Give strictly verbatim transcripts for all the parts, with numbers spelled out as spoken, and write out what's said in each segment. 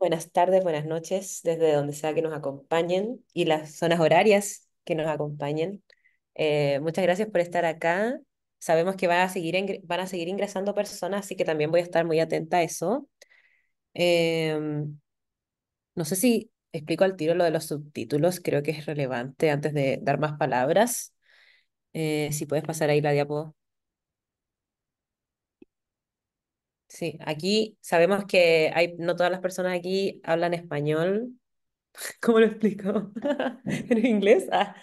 Buenas tardes, buenas noches, desde donde sea que nos acompañen y las zonas horarias que nos acompañen. Eh, muchas gracias por estar acá. Sabemos que van a, seguir van a seguir ingresando personas, así que también voy a estar muy atenta a eso. Eh, no sé si explico al tiro lo de los subtítulos, creo que es relevante antes de dar más palabras. Eh, si puedes pasar ahí la diapo. Sí, aquí sabemos que hay, no todas las personas aquí hablan español. ¿Cómo lo explico? ¿En inglés? Ah,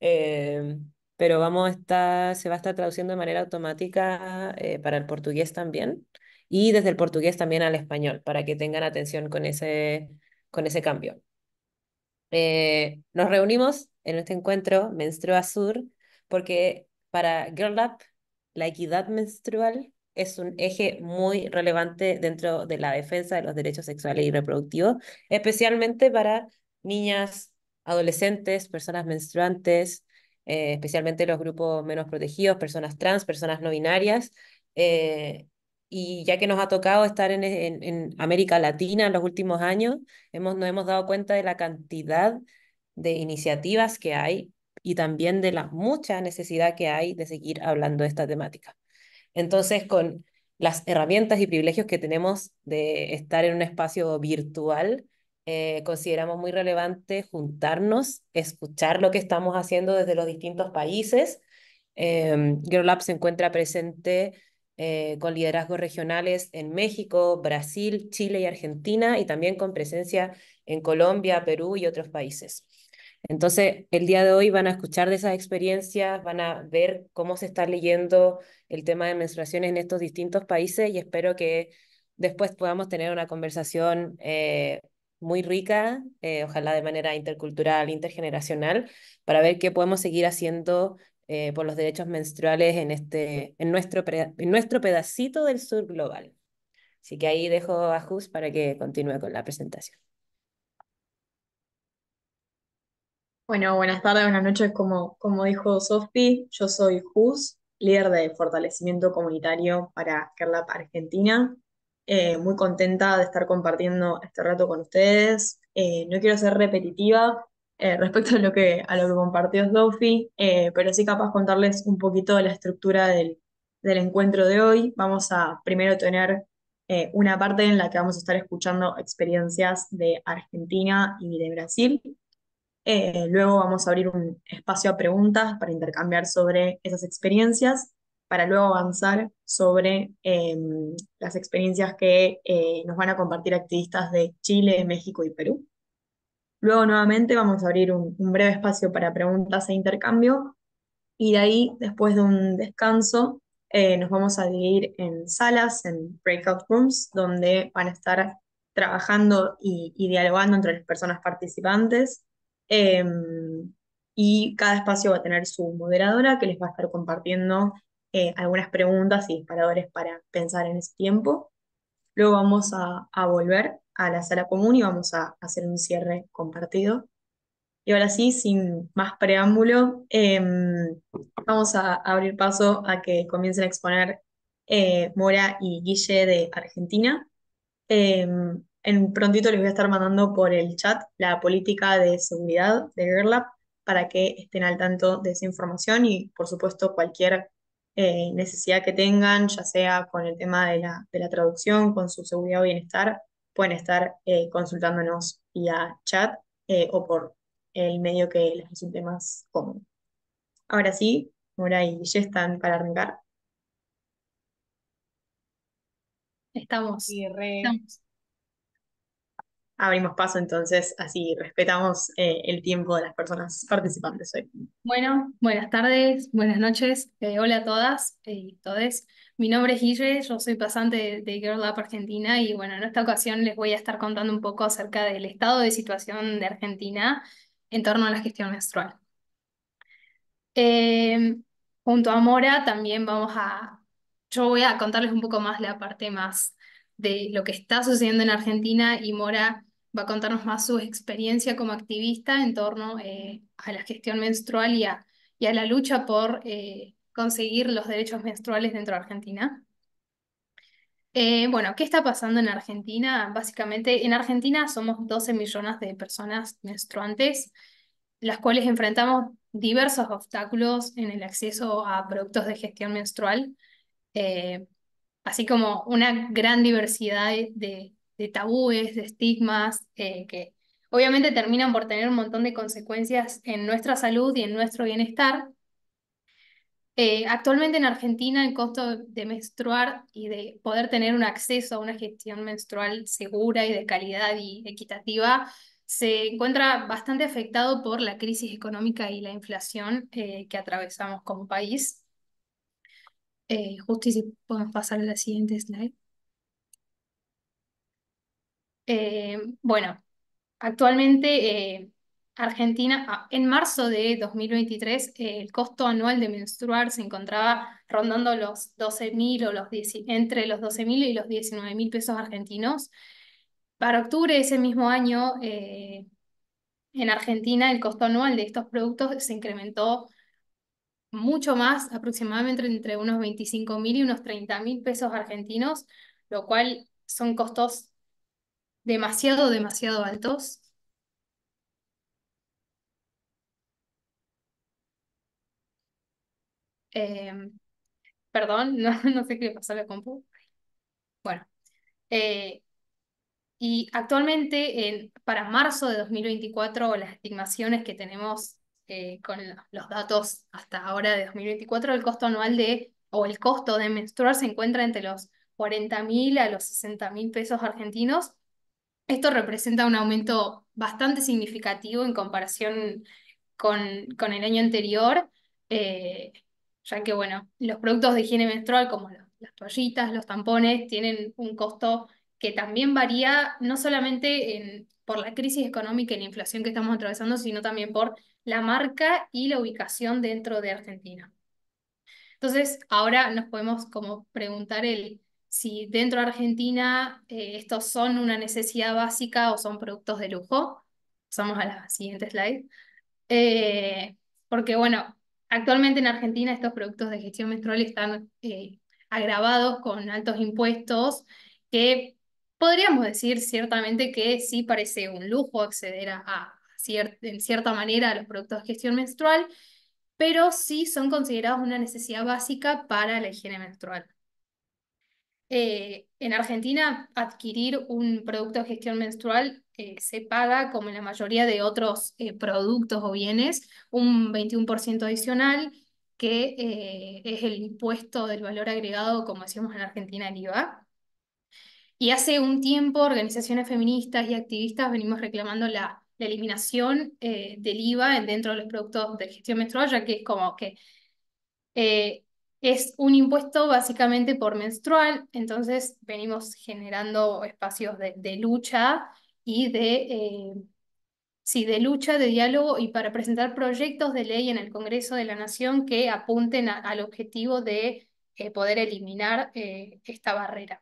eh, pero vamos a estar, se va a estar traduciendo de manera automática eh, para el portugués también, y desde el portugués también al español, para que tengan atención con ese, con ese cambio. Eh, nos reunimos en este encuentro Menstrua Sur, porque para Girl Up, la equidad menstrual es un eje muy relevante dentro de la defensa de los derechos sexuales y reproductivos, especialmente para niñas, adolescentes, personas menstruantes, eh, especialmente los grupos menos protegidos, personas trans, personas no binarias. Eh, y ya que nos ha tocado estar en, en, en América Latina en los últimos años, hemos, nos hemos dado cuenta de la cantidad de iniciativas que hay y también de la mucha necesidad que hay de seguir hablando de esta temática. Entonces, con las herramientas y privilegios que tenemos de estar en un espacio virtual, eh, consideramos muy relevante juntarnos, escuchar lo que estamos haciendo desde los distintos países. Eh, Girl Up se encuentra presente eh, con liderazgos regionales en México, Brasil, Chile y Argentina, y también con presencia en Colombia, Perú y otros países. Entonces, el día de hoy van a escuchar de esas experiencias, van a ver cómo se está leyendo el tema de menstruaciones en estos distintos países, y espero que después podamos tener una conversación eh, muy rica, eh, ojalá de manera intercultural, intergeneracional, para ver qué podemos seguir haciendo eh, por los derechos menstruales en, este, en, nuestro, en nuestro pedacito del sur global. Así que ahí dejo a Jus para que continúe con la presentación. Bueno, buenas tardes, buenas noches, como, como dijo Sofi, yo soy Jus, líder de fortalecimiento comunitario para Girl Up Argentina. Eh, muy contenta de estar compartiendo este rato con ustedes. Eh, no quiero ser repetitiva eh, respecto a lo que, a lo que compartió Sofi, eh, pero sí capaz contarles un poquito de la estructura del, del encuentro de hoy. Vamos a primero tener eh, una parte en la que vamos a estar escuchando experiencias de Argentina y de Brasil. Eh, luego vamos a abrir un espacio a preguntas para intercambiar sobre esas experiencias, para luego avanzar sobre eh, las experiencias que eh, nos van a compartir activistas de Chile, México y Perú. Luego nuevamente vamos a abrir un, un breve espacio para preguntas e intercambio, y de ahí, después de un descanso, eh, nos vamos a dividir en salas, en breakout rooms, donde van a estar trabajando y, y dialogando entre las personas participantes. Eh, y cada espacio va a tener su moderadora que les va a estar compartiendo eh, algunas preguntas y disparadores para pensar en ese tiempo. Luego vamos a, a volver a la sala común y vamos a hacer un cierre compartido. Y ahora sí, sin más preámbulo, eh, vamos a abrir paso a que comiencen a exponer eh, Mora y Guille de Argentina. Eh, En prontito les voy a estar mandando por el chat la política de seguridad de Girl Up para que estén al tanto de esa información y, por supuesto, cualquier eh, necesidad que tengan, ya sea con el tema de la, de la traducción, con su seguridad o bienestar, pueden estar eh, consultándonos vía chat eh, o por el medio que les resulte más cómodo. Ahora sí, Mora y Guille están para arrancar. Estamos. Sí, re... Estamos. Abrimos paso entonces, así respetamos eh, el tiempo de las personas participantes hoy. Bueno, buenas tardes, buenas noches, eh, hola a todas y eh, todes. Mi nombre es Guille, yo soy pasante de, de Girl Up Argentina y bueno, en esta ocasión les voy a estar contando un poco acerca del estado de situación de Argentina en torno a la gestión menstrual. Eh, junto a Mora también vamos a, yo voy a contarles un poco más la parte más de lo que está sucediendo en Argentina y Mora va a contarnos más su experiencia como activista en torno eh, a la gestión menstrual y a, y a la lucha por eh, conseguir los derechos menstruales dentro de Argentina. Eh, bueno, ¿qué está pasando en Argentina? Básicamente, en Argentina somos doce millones de personas menstruantes, las cuales enfrentamos diversos obstáculos en el acceso a productos de gestión menstrual, eh, así como una gran diversidad de, de tabúes, de estigmas, eh, que obviamente terminan por tener un montón de consecuencias en nuestra salud y en nuestro bienestar. Eh, actualmente en Argentina el costo de menstruar y de poder tener un acceso a una gestión menstrual segura y de calidad y equitativa se encuentra bastante afectado por la crisis económica y la inflación eh, que atravesamos como país. Eh, justo y si podemos pasar a la siguiente slide. Eh, bueno, actualmente... Eh, Argentina, en marzo de dos mil veintitrés, el costo anual de menstruar se encontraba rondando los doce mil o los entre los doce mil y los diecinueve mil pesos argentinos. Para octubre de ese mismo año, eh, en Argentina, el costo anual de estos productos se incrementó mucho más, aproximadamente entre unos veinticinco mil y unos treinta mil pesos argentinos, lo cual son costos demasiado, demasiado altos. Eh, perdón, no, no sé qué pasó a la compu. Bueno, eh, y actualmente en, para marzo de dos mil veinticuatro, las estimaciones que tenemos eh, con los datos hasta ahora de dos mil veinticuatro, el costo anual de, o el costo de menstruar se encuentra entre los cuarenta mil a los sesenta mil pesos argentinos. Esto representa un aumento bastante significativo en comparación con, con el año anterior, eh, ya que, bueno, los productos de higiene menstrual, como los, las toallitas, los tampones, tienen un costo que también varía, no solamente en, por la crisis económica y la inflación que estamos atravesando, sino también por la marca y la ubicación dentro de Argentina. Entonces, ahora nos podemos como preguntar el, si dentro de Argentina eh, estos son una necesidad básica o son productos de lujo. Pasamos a la siguiente slide. Eh, porque, bueno... Actualmente en Argentina estos productos de gestión menstrual están eh, agravados con altos impuestos que podríamos decir ciertamente que sí parece un lujo acceder a, a cier en cierta manera a los productos de gestión menstrual, pero sí son considerados una necesidad básica para la higiene menstrual. Eh, en Argentina adquirir un producto de gestión menstrual eh, se paga, como en la mayoría de otros eh, productos o bienes, un veintiuno por ciento adicional, que eh, es el impuesto del valor agregado, como decíamos en Argentina, el I V A. Y hace un tiempo organizaciones feministas y activistas venimos reclamando la, la eliminación eh, del I V A dentro de los productos de gestión menstrual, ya que es como que... Eh, Es un impuesto básicamente por menstrual, entonces venimos generando espacios de, de lucha y de, eh, sí, de lucha, de diálogo y para presentar proyectos de ley en el Congreso de la Nación que apunten a, al objetivo de eh, poder eliminar eh, esta barrera.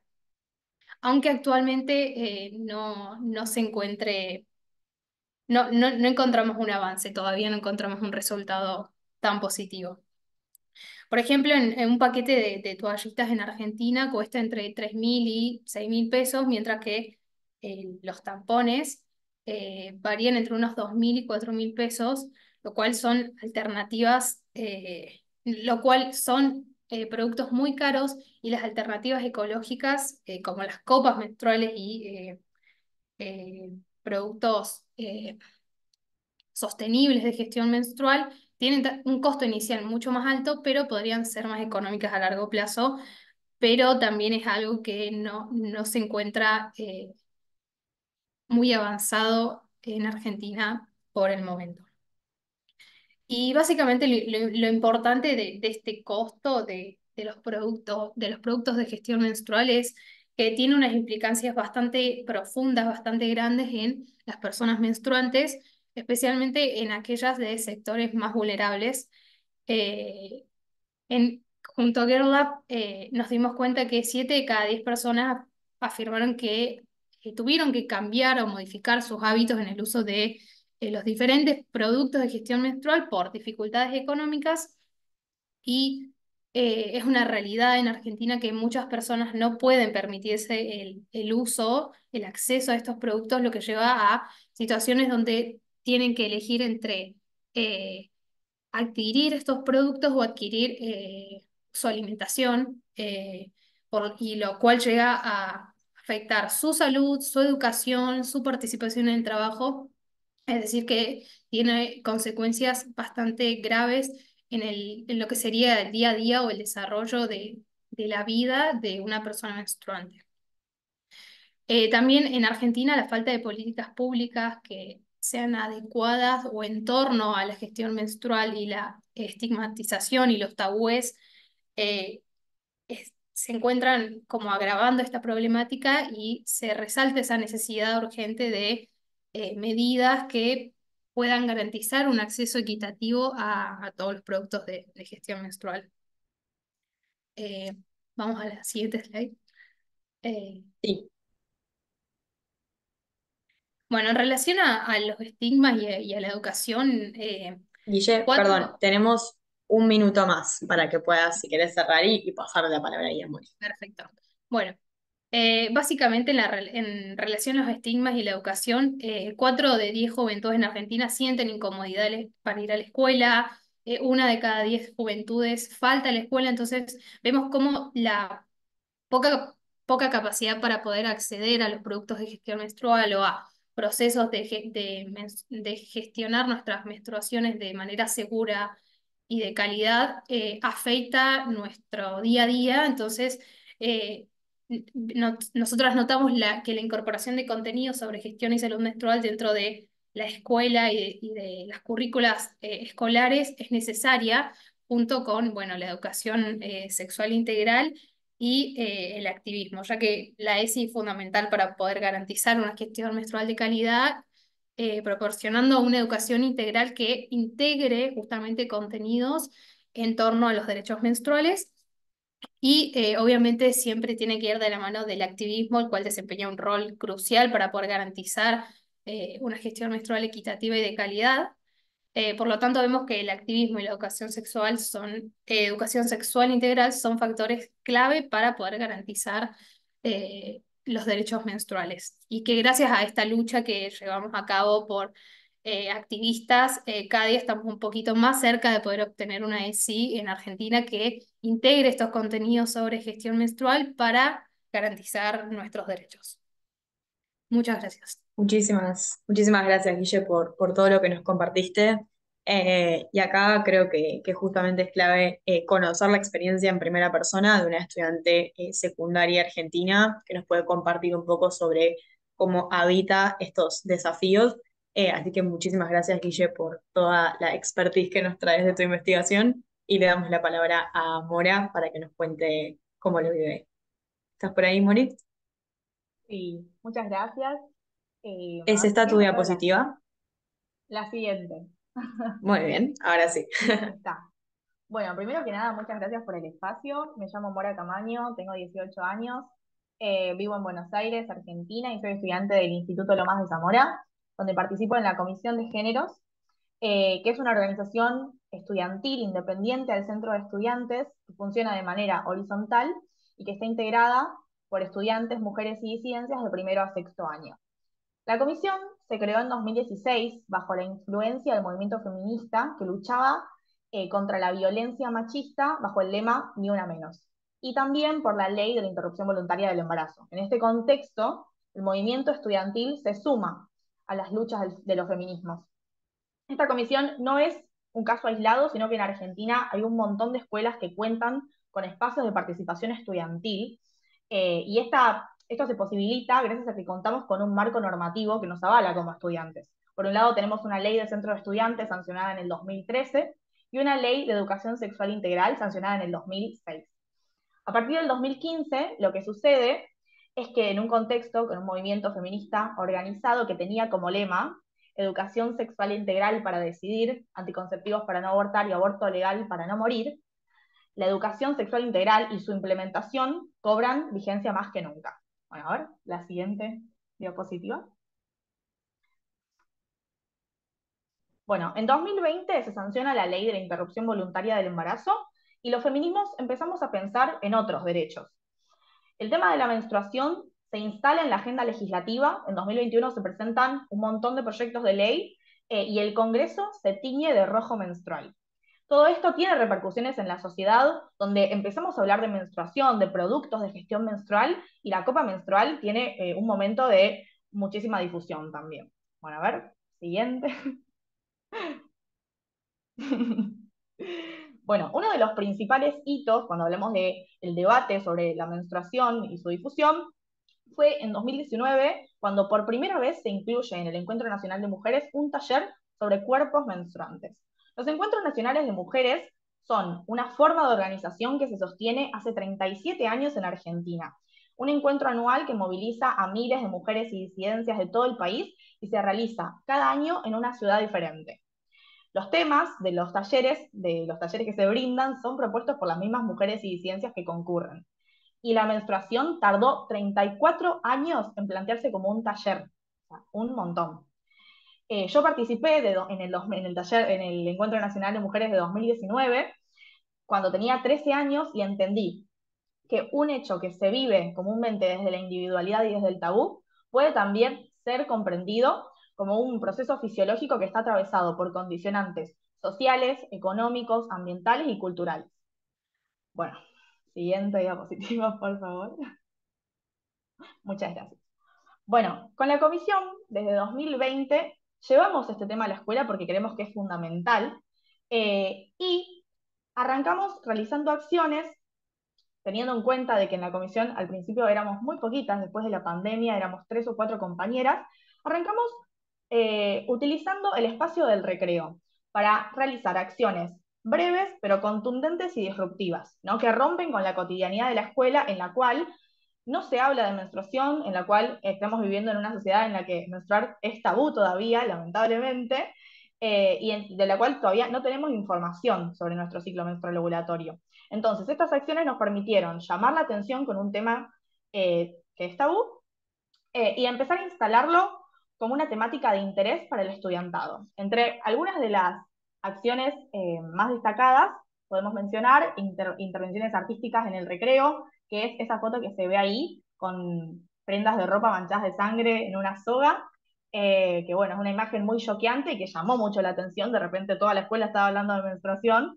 Aunque actualmente eh, no, no se encuentre, no, no, no encontramos un avance, todavía no encontramos un resultado tan positivo. Por ejemplo, en, en un paquete de, de toallitas en Argentina cuesta entre tres mil y seis mil pesos, mientras que eh, los tampones eh, varían entre unos dos mil y cuatro mil pesos, lo cual son alternativas, eh, lo cual son eh, productos muy caros y las alternativas ecológicas, eh, como las copas menstruales y eh, eh, productos eh, sostenibles de gestión menstrual, tienen un costo inicial mucho más alto, pero podrían ser más económicas a largo plazo, pero también es algo que no, no se encuentra eh, muy avanzado en Argentina por el momento. Y básicamente lo, lo, lo importante de, de este costo de, de, los productos, de los productos de gestión menstrual es que tiene unas implicancias bastante profundas, bastante grandes en las personas menstruantes, especialmente en aquellas de sectores más vulnerables. Eh, en, junto a Girl Up eh, nos dimos cuenta que siete de cada diez personas afirmaron que, que tuvieron que cambiar o modificar sus hábitos en el uso de eh, los diferentes productos de gestión menstrual por dificultades económicas y Eh, es una realidad en Argentina que muchas personas no pueden permitirse el, el uso, el acceso a estos productos, lo que lleva a situaciones donde tienen que elegir entre eh, adquirir estos productos o adquirir eh, su alimentación, eh, por, y lo cual llega a afectar su salud, su educación, su participación en el trabajo, es decir que tiene consecuencias bastante graves en, el, en lo que sería el día a día o el desarrollo de, de la vida de una persona menstruante. Eh, también en Argentina la falta de políticas públicas que sean adecuadas o en torno a la gestión menstrual y la estigmatización y los tabúes eh, es, se encuentran como agravando esta problemática y se resalta esa necesidad urgente de eh, medidas que puedan garantizar un acceso equitativo a, a todos los productos de, de gestión menstrual. Eh, vamos a la siguiente slide. Eh, sí. Bueno, en relación a, a los estigmas y a, y a la educación... Eh, Guille, cuatro... perdón, tenemos un minuto más para que puedas, si querés, cerrar y, y pasar la palabra a Guillermina. Perfecto. Bueno, eh, básicamente en, la, en relación a los estigmas y la educación, cuatro de diez juventudes en Argentina sienten incomodidades para ir a la escuela, eh, una de cada diez juventudes falta a la escuela, entonces vemos cómo la poca, poca capacidad para poder acceder a los productos de gestión menstrual o a procesos de, de, de gestionar nuestras menstruaciones de manera segura y de calidad, eh, afecta nuestro día a día. Entonces, eh, no, nosotras notamos la, que la incorporación de contenidos sobre gestión y salud menstrual dentro de la escuela y de, y de las currículas eh, escolares es necesaria, junto con bueno, la educación eh, sexual integral y eh, el activismo, ya que la E S I es fundamental para poder garantizar una gestión menstrual de calidad, eh, proporcionando una educación integral que integre justamente contenidos en torno a los derechos menstruales, y eh, obviamente siempre tiene que ir de la mano del activismo, el cual desempeña un rol crucial para poder garantizar eh, una gestión menstrual equitativa y de calidad. Eh, por lo tanto, vemos que el activismo y la educación sexual son, eh, educación sexual integral son factores clave para poder garantizar eh, los derechos menstruales. Y que gracias a esta lucha que llevamos a cabo por eh, activistas, eh, cada día estamos un poquito más cerca de poder obtener una E S I en Argentina que integre estos contenidos sobre gestión menstrual para garantizar nuestros derechos. Muchas gracias. Muchísimas, muchísimas gracias, Guille, por, por todo lo que nos compartiste. Eh, y acá creo que, que justamente es clave eh, conocer la experiencia en primera persona de una estudiante eh, secundaria argentina que nos puede compartir un poco sobre cómo habita estos desafíos. Eh, así que muchísimas gracias, Guille, por toda la expertise que nos traes de tu investigación. Y le damos la palabra a Mora para que nos cuente cómo lo vive. ¿Estás por ahí, Mori? Sí, muchas gracias. Eh, ¿Es esta tu diapositiva? La, la siguiente. Muy bien, ahora sí. Está. Bueno, primero que nada, muchas gracias por el espacio. Me llamo Mora Camaño, tengo dieciocho años, eh, vivo en Buenos Aires, Argentina, y soy estudiante del Instituto Lomas de Zamora, donde participo en la Comisión de Géneros, eh, que es una organización estudiantil independiente al Centro de Estudiantes, que funciona de manera horizontal y que está integrada por estudiantes, mujeres y disidencias de primero a sexto año. La comisión se creó en dos mil dieciséis bajo la influencia del movimiento feminista que luchaba eh, contra la violencia machista bajo el lema Ni una menos, y también por la ley de la interrupción voluntaria del embarazo. En este contexto, el movimiento estudiantil se suma a las luchas del, de los feminismos. Esta comisión no es un caso aislado, sino que en Argentina hay un montón de escuelas que cuentan con espacios de participación estudiantil, eh, y esta... Esto se posibilita gracias a que contamos con un marco normativo que nos avala como estudiantes. Por un lado tenemos una ley de centro de estudiantes sancionada en el dos mil trece y una ley de educación sexual integral sancionada en el dos mil seis. A partir del dos mil quince lo que sucede es que en un contexto con un movimiento feminista organizado que tenía como lema educación sexual integral para decidir, anticonceptivos para no abortar y aborto legal para no morir, la educación sexual integral y su implementación cobran vigencia más que nunca. Bueno, a ver, la siguiente diapositiva. Bueno, en dos mil veinte se sanciona la ley de la interrupción voluntaria del embarazo, y los feminismos empezamos a pensar en otros derechos. El tema de la menstruación se instala en la agenda legislativa, en dos mil veintiuno se presentan un montón de proyectos de ley, eh, y el Congreso se tiñe de rojo menstrual. Todo esto tiene repercusiones en la sociedad, donde empezamos a hablar de menstruación, de productos de gestión menstrual, y la copa menstrual tiene eh, un momento de muchísima difusión también. Bueno, a ver, siguiente. Bueno, uno de los principales hitos, cuando hablamos del debate sobre la menstruación y su difusión, fue en dos mil diecinueve, cuando por primera vez se incluye en el Encuentro Nacional de Mujeres un taller sobre cuerpos menstruantes. Los Encuentros Nacionales de Mujeres son una forma de organización que se sostiene hace treinta y siete años en Argentina. Un encuentro anual que moviliza a miles de mujeres y disidencias de todo el país y se realiza cada año en una ciudad diferente. Los temas de los talleres, de los talleres que se brindan son propuestos por las mismas mujeres y disidencias que concurren. Y la menstruación tardó treinta y cuatro años en plantearse como un taller, o sea, un montón. Eh, yo participé de do, en, el, en, el taller, en el Encuentro Nacional de Mujeres de dos mil diecinueve, cuando tenía trece años, y entendí que un hecho que se vive comúnmente desde la individualidad y desde el tabú, puede también ser comprendido como un proceso fisiológico que está atravesado por condicionantes sociales, económicos, ambientales y culturales. Bueno, siguiente diapositiva, por favor. Muchas gracias. Bueno, con la comisión, desde dos mil veinte, llevamos este tema a la escuela porque creemos que es fundamental, eh, y arrancamos realizando acciones, teniendo en cuenta de que en la comisión al principio éramos muy poquitas, después de la pandemia éramos tres o cuatro compañeras, arrancamos eh, utilizando el espacio del recreo para realizar acciones breves, pero contundentes y disruptivas, ¿no? Que rompen con la cotidianidad de la escuela, en la cual no se habla de menstruación, en la cual estamos viviendo en una sociedad en la que menstruar es tabú todavía, lamentablemente, eh, y en, de la cual todavía no tenemos información sobre nuestro ciclo menstrual ovulatorio. Entonces, estas acciones nos permitieron llamar la atención con un tema eh, que es tabú, eh, y empezar a instalarlo como una temática de interés para el estudiantado. Entre algunas de las acciones eh, más destacadas, podemos mencionar inter intervenciones artísticas en el recreo, que es esa foto que se ve ahí, con prendas de ropa manchadas de sangre en una soga, eh, que bueno, es una imagen muy choqueante y que llamó mucho la atención, de repente toda la escuela estaba hablando de menstruación.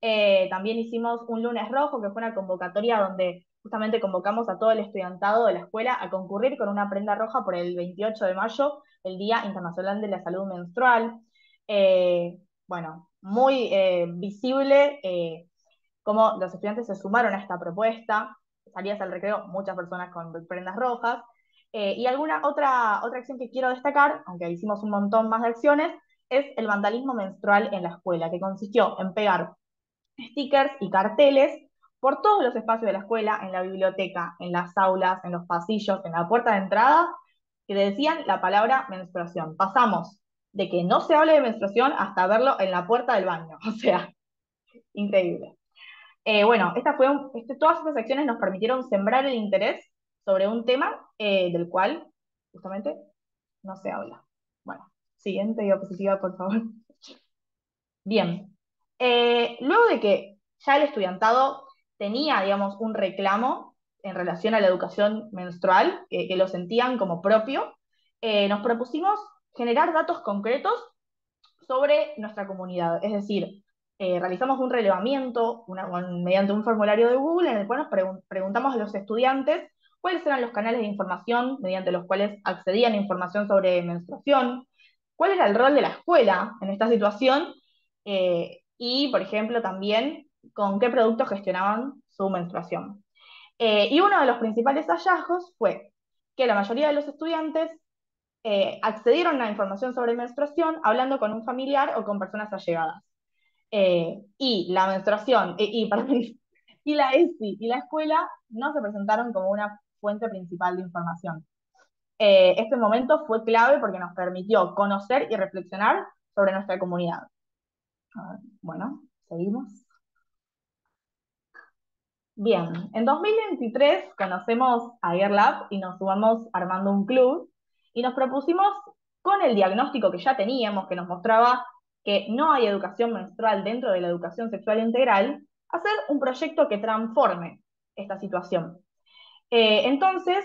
Eh, también hicimos un lunes rojo, que fue una convocatoria donde justamente convocamos a todo el estudiantado de la escuela a concurrir con una prenda roja por el veintiocho de mayo, el Día Internacional de la Salud Menstrual. Eh, Bueno, muy eh, visible eh, cómo los estudiantes se sumaron a esta propuesta. Salías al recreo muchas personas con prendas rojas. Eh, y alguna otra, otra acción que quiero destacar, aunque hicimos un montón más de acciones, es el vandalismo menstrual en la escuela, que consistió en pegar stickers y carteles por todos los espacios de la escuela, en la biblioteca, en las aulas, en los pasillos, en la puerta de entrada, que decían la palabra menstruación. Pasamos de que no se hable de menstruación hasta verlo en la puerta del baño, o sea, increíble. Eh, bueno, esta fue un, este, todas estas acciones nos permitieron sembrar el interés sobre un tema eh, del cual, justamente, no se habla. Bueno, siguiente diapositiva, por favor. Bien, eh, luego de que ya el estudiantado tenía, digamos, un reclamo en relación a la educación menstrual, eh, que lo sentían como propio, eh, nos propusimos generar datos concretos sobre nuestra comunidad. Es decir, eh, realizamos un relevamiento una, un, mediante un formulario de Google en el cual nos pregun preguntamos a los estudiantes cuáles eran los canales de información mediante los cuales accedían a información sobre menstruación, cuál era el rol de la escuela en esta situación, eh, y, por ejemplo, también con qué productos gestionaban su menstruación. Eh, y uno de los principales hallazgos fue que la mayoría de los estudiantes Eh, accedieron a información sobre menstruación hablando con un familiar o con personas allegadas. Eh, y la menstruación, eh, y, perdón, y la E S I y la escuela no se presentaron como una fuente principal de información. Eh, este momento fue clave porque nos permitió conocer y reflexionar sobre nuestra comunidad. Uh, bueno, seguimos. Bien, en dos mil veintitrés conocemos a AirLab y nos sumamos armando un club, y nos propusimos, con el diagnóstico que ya teníamos, que nos mostraba que no hay educación menstrual dentro de la educación sexual integral, hacer un proyecto que transforme esta situación. Eh, entonces,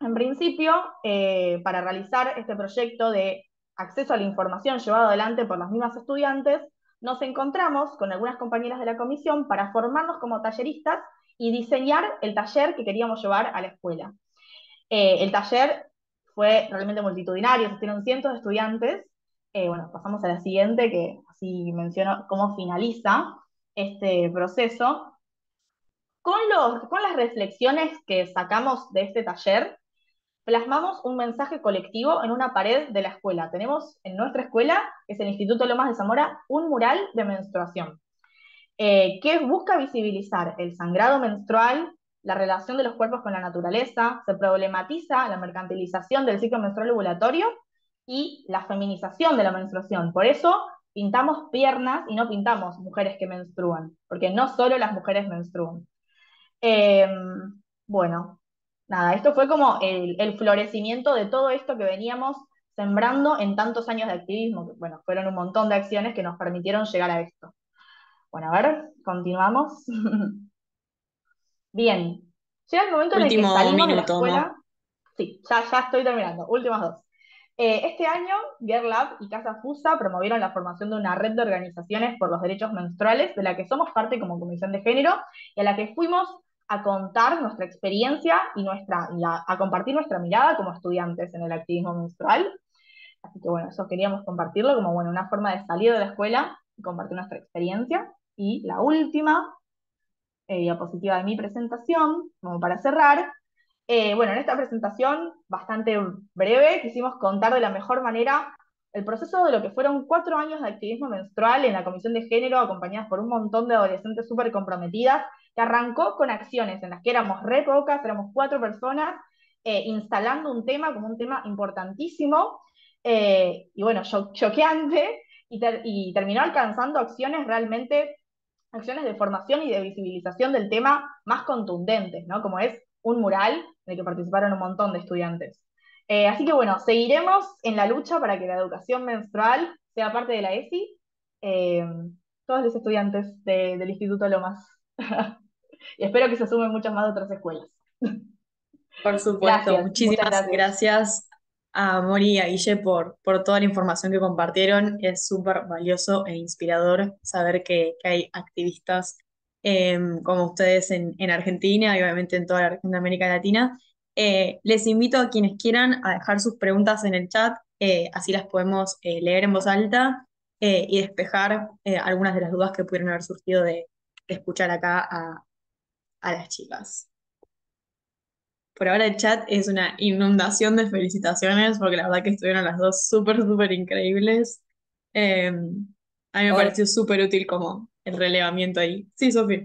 en principio, eh, para realizar este proyecto de acceso a la información llevado adelante por las mismas estudiantes, nos encontramos con algunas compañeras de la comisión para formarnos como talleristas y diseñar el taller que queríamos llevar a la escuela. Eh, el taller fue realmente multitudinario, asistieron cientos de estudiantes. Eh, bueno, pasamos a la siguiente, que así menciono cómo finaliza este proceso. Con, los, con las reflexiones que sacamos de este taller, plasmamos un mensaje colectivo en una pared de la escuela. Tenemos en nuestra escuela, que es el Instituto Lomas de Zamora, un mural de menstruación, eh, que busca visibilizar el sangrado menstrual, la relación de los cuerpos con la naturaleza, se problematiza la mercantilización del ciclo menstrual ovulatorio y la feminización de la menstruación. Por eso pintamos piernas y no pintamos mujeres que menstruan, porque no solo las mujeres menstruan. Eh, bueno, nada, esto fue como el, el florecimiento de todo esto que veníamos sembrando en tantos años de activismo. Bueno, fueron un montón de acciones que nos permitieron llegar a esto. Bueno, a ver, continuamos. Bien, llega el momento Último en el que salimos minuto, de la escuela. ¿No? Sí, ya, ya estoy terminando, últimas dos. Eh, este año, Girl Up y Casa Fusa promovieron la formación de una red de organizaciones por los derechos menstruales, de la que somos parte como Comisión de Género, y a la que fuimos a contar nuestra experiencia y nuestra, la, a compartir nuestra mirada como estudiantes en el activismo menstrual. Así que bueno, eso queríamos compartirlo como bueno, una forma de salir de la escuela y compartir nuestra experiencia. Y la última... Eh, diapositiva de mi presentación, como para cerrar. Eh, bueno, en esta presentación bastante breve, quisimos contar de la mejor manera el proceso de lo que fueron cuatro años de activismo menstrual en la Comisión de Género, acompañadas por un montón de adolescentes súper comprometidas, que arrancó con acciones en las que éramos re pocas, éramos cuatro personas, eh, instalando un tema como un tema importantísimo, eh, y bueno, choqueante, y, ter y terminó alcanzando acciones realmente... acciones de formación y de visibilización del tema más contundentes, ¿no? Como es un mural en el que participaron un montón de estudiantes. Eh, así que bueno, seguiremos en la lucha para que la educación menstrual sea parte de la E S I, eh, todos los estudiantes de, del Instituto Lomas. Y espero que se sumen muchas más de otras escuelas. Por supuesto, gracias, muchísimas gracias. gracias a Mori y a Guille por, por toda la información que compartieron. Es súper valioso e inspirador saber que, que hay activistas eh, como ustedes en, en Argentina y obviamente en toda la región de América Latina. Eh, les invito a quienes quieran a dejar sus preguntas en el chat, eh, así las podemos eh, leer en voz alta eh, y despejar eh, algunas de las dudas que pudieron haber surgido de, de escuchar acá a, a las chicas. Por ahora el chat es una inundación de felicitaciones, porque la verdad que estuvieron las dos súper, súper increíbles. Eh, a mí me Oye. pareció súper útil como el relevamiento ahí. Sí, Sofía.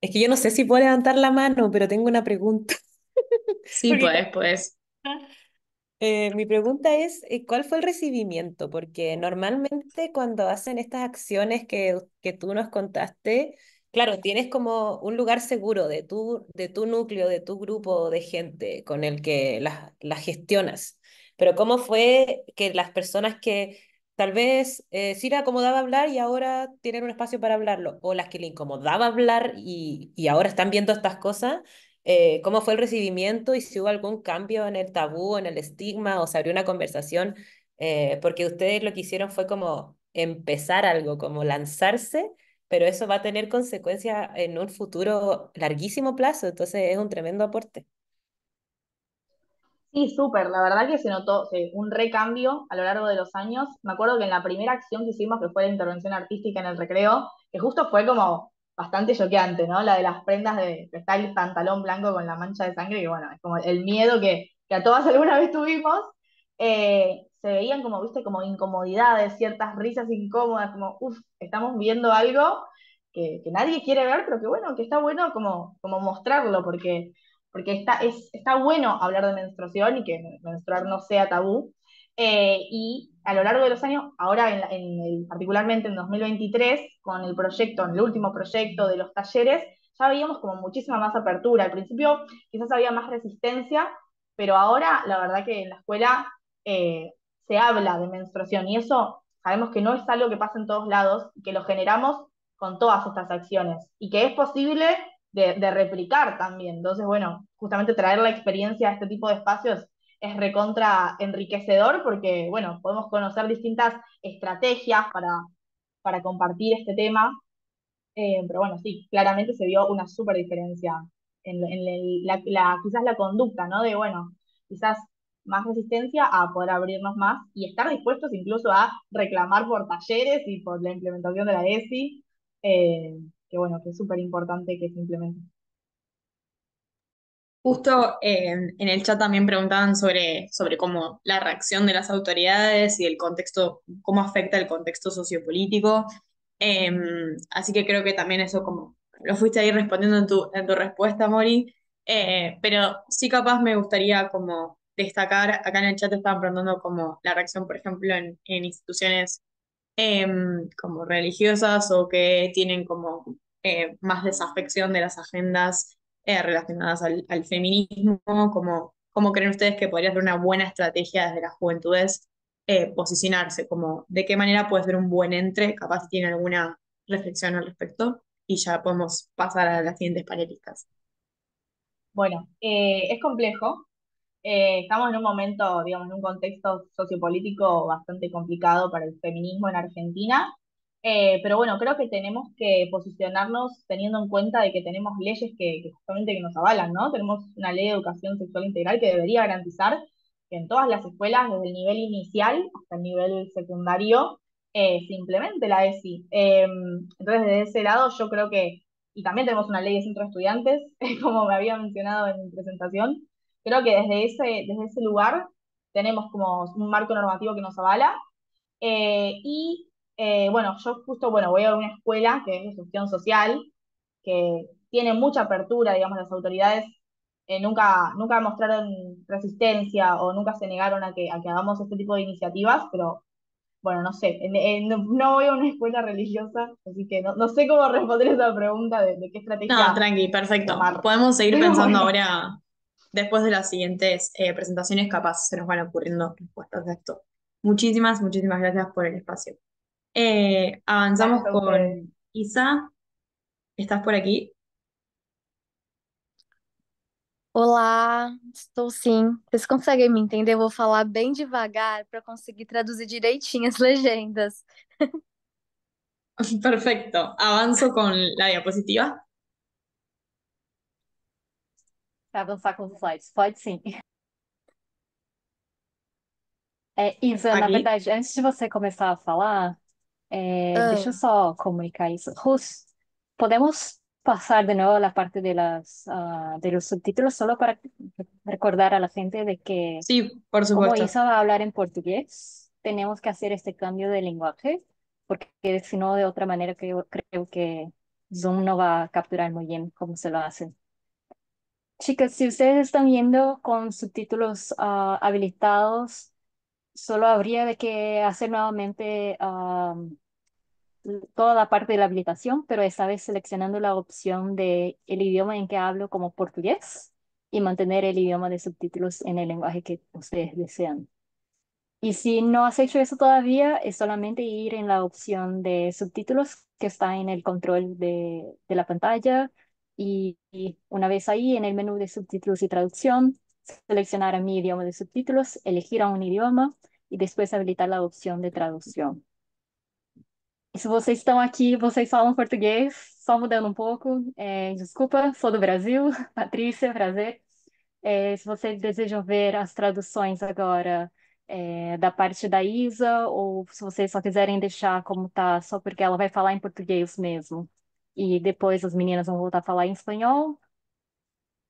Es que yo no sé si puedo levantar la mano, pero tengo una pregunta. Sí, podés, podés. Eh, mi pregunta es, ¿cuál fue el recibimiento? Porque normalmente cuando hacen estas acciones que, que tú nos contaste... Claro, tienes como un lugar seguro de tu, de tu núcleo, de tu grupo de gente con el que las la gestionas. Pero ¿cómo fue que las personas que tal vez eh, sí le acomodaba hablar y ahora tienen un espacio para hablarlo, o las que le incomodaba hablar y, y ahora están viendo estas cosas, eh, cómo fue el recibimiento y si hubo algún cambio en el tabú, en el estigma, o se abrió una conversación? Eh, porque ustedes lo que hicieron fue como empezar algo, como lanzarse, pero eso va a tener consecuencias en un futuro larguísimo plazo, entonces es un tremendo aporte. Sí, súper, la verdad que se notó sí, un recambio a lo largo de los años. Me acuerdo que en la primera acción que hicimos, que fue la intervención artística en el recreo, que justo fue como bastante choqueante, ¿no? La de las prendas de, de tal pantalón blanco con la mancha de sangre, que bueno, es como el miedo que, que a todas alguna vez tuvimos. Eh, se veían como, viste, como incomodidades, ciertas risas incómodas, como, uff, estamos viendo algo que, que nadie quiere ver, pero que bueno, que está bueno como, como mostrarlo, porque, porque está, es, está bueno hablar de menstruación y que menstruar no sea tabú. Eh, y a lo largo de los años, ahora en, en el, particularmente en dos mil veintitrés, con el proyecto, el último proyecto de los talleres, ya veíamos como muchísima más apertura. Al principio quizás había más resistencia, pero ahora la verdad que en la escuela... Eh, se habla de menstruación, y eso sabemos que no es algo que pasa en todos lados, que lo generamos con todas estas acciones, y que es posible de, de replicar también. Entonces, bueno, justamente traer la experiencia a este tipo de espacios es recontra enriquecedor, porque, bueno, podemos conocer distintas estrategias para, para compartir este tema, eh, pero bueno, sí, claramente se vio una súper diferencia en, en la, la, quizás la conducta, ¿no? De, bueno, quizás más resistencia a poder abrirnos más y estar dispuestos incluso a reclamar por talleres y por la implementación de la E S I, eh, que bueno, que es súper importante que se implemente. Justo eh, en el chat también preguntaban sobre, sobre cómo la reacción de las autoridades y el contexto, cómo afecta el contexto sociopolítico. Eh, así que creo que también eso, como lo fuiste ahí respondiendo en tu, en tu respuesta, Mori. Eh, pero sí, capaz me gustaría como destacar, acá en el chat estaban preguntando como la reacción, por ejemplo, en, en instituciones eh, como religiosas o que tienen como eh, más desafección de las agendas Eh, relacionadas al, al feminismo. ¿Cómo, cómo creen ustedes que podría ser una buena estrategia desde las juventudes eh, posicionarse? Como, ¿de qué manera puede ser un buen entre? Capaz tiene alguna reflexión al respecto, y ya podemos pasar a las siguientes panelistas. Bueno, eh, es complejo. Eh, estamos en un momento, digamos, en un contexto sociopolítico bastante complicado para el feminismo en Argentina. Eh, pero bueno, creo que tenemos que posicionarnos teniendo en cuenta de que tenemos leyes que, que justamente que nos avalan, ¿no? Tenemos una ley de educación sexual integral que debería garantizar que en todas las escuelas, desde el nivel inicial hasta el nivel secundario, eh, se implemente la E S I. Eh, entonces, desde ese lado yo creo que, y también tenemos una ley de centro de estudiantes, como me había mencionado en mi presentación, creo que desde ese, desde ese lugar tenemos como un marco normativo que nos avala, eh, y... Eh, bueno, yo justo, bueno, voy a una escuela que es de gestión social, que tiene mucha apertura, digamos, las autoridades eh, nunca, nunca mostraron resistencia o nunca se negaron a que, a que hagamos este tipo de iniciativas, pero, bueno, no sé, en, en, no voy a una escuela religiosa, así que no, no sé cómo responder esa pregunta de, de qué estrategia. No, tranqui, perfecto. Tomar. Podemos seguir pero pensando bueno. Ahora, después de las siguientes eh, presentaciones, capaz se nos van ocurriendo respuestas de esto. Muchísimas, muchísimas gracias por el espacio. Eh, avanzamos con Isa. ¿Estás por aquí? Olá, estou sim. Vocês conseguem me entender? Eu vou falar bem devagar para conseguir traduzir direitinho as legendas. Perfeito. Avanço com a diapositiva. Para avançar com os slides? Pode sim. É, Isa, aqui. Na verdade, antes de você começar a falar... Eh, oh. Deixa eu só comunicar isso. Rus, podemos pasar de nuevo a la parte de, las, uh, de los subtítulos solo para recordar a la gente de que, sí, por supuesto, como Isa va a hablar en portugués, tenemos que hacer este cambio de lenguaje, porque si no, de otra manera creo, creo que Zoom no va a capturar muy bien cómo se lo hacen. Chicas, si ustedes están viendo con subtítulos uh, habilitados, solo habría de que hacer nuevamente um, toda la parte de la habilitación, pero esta vez seleccionando la opción del idioma en que hablo como portugués y mantener el idioma de subtítulos en el lenguaje que ustedes desean. Y si no has hecho eso todavía, es solamente ir en la opción de subtítulos que está en el control de, de la pantalla, y, y una vez ahí en el menú de subtítulos y traducción, seleccionar a mi idioma de subtítulos, elegir a un idioma y después habilitar la opción de traducción. Y si vocês estão aqui, vocês falam português, só mudando um pouco. É, desculpa, sou do Brasil, Patrícia, prazer. É, se vocês desejam ver as traduções agora é, da parte da Isa, ou se vocês só quiserem deixar como está, só porque ela vai falar em português mesmo. E depois as meninas vão voltar a falar em espanhol.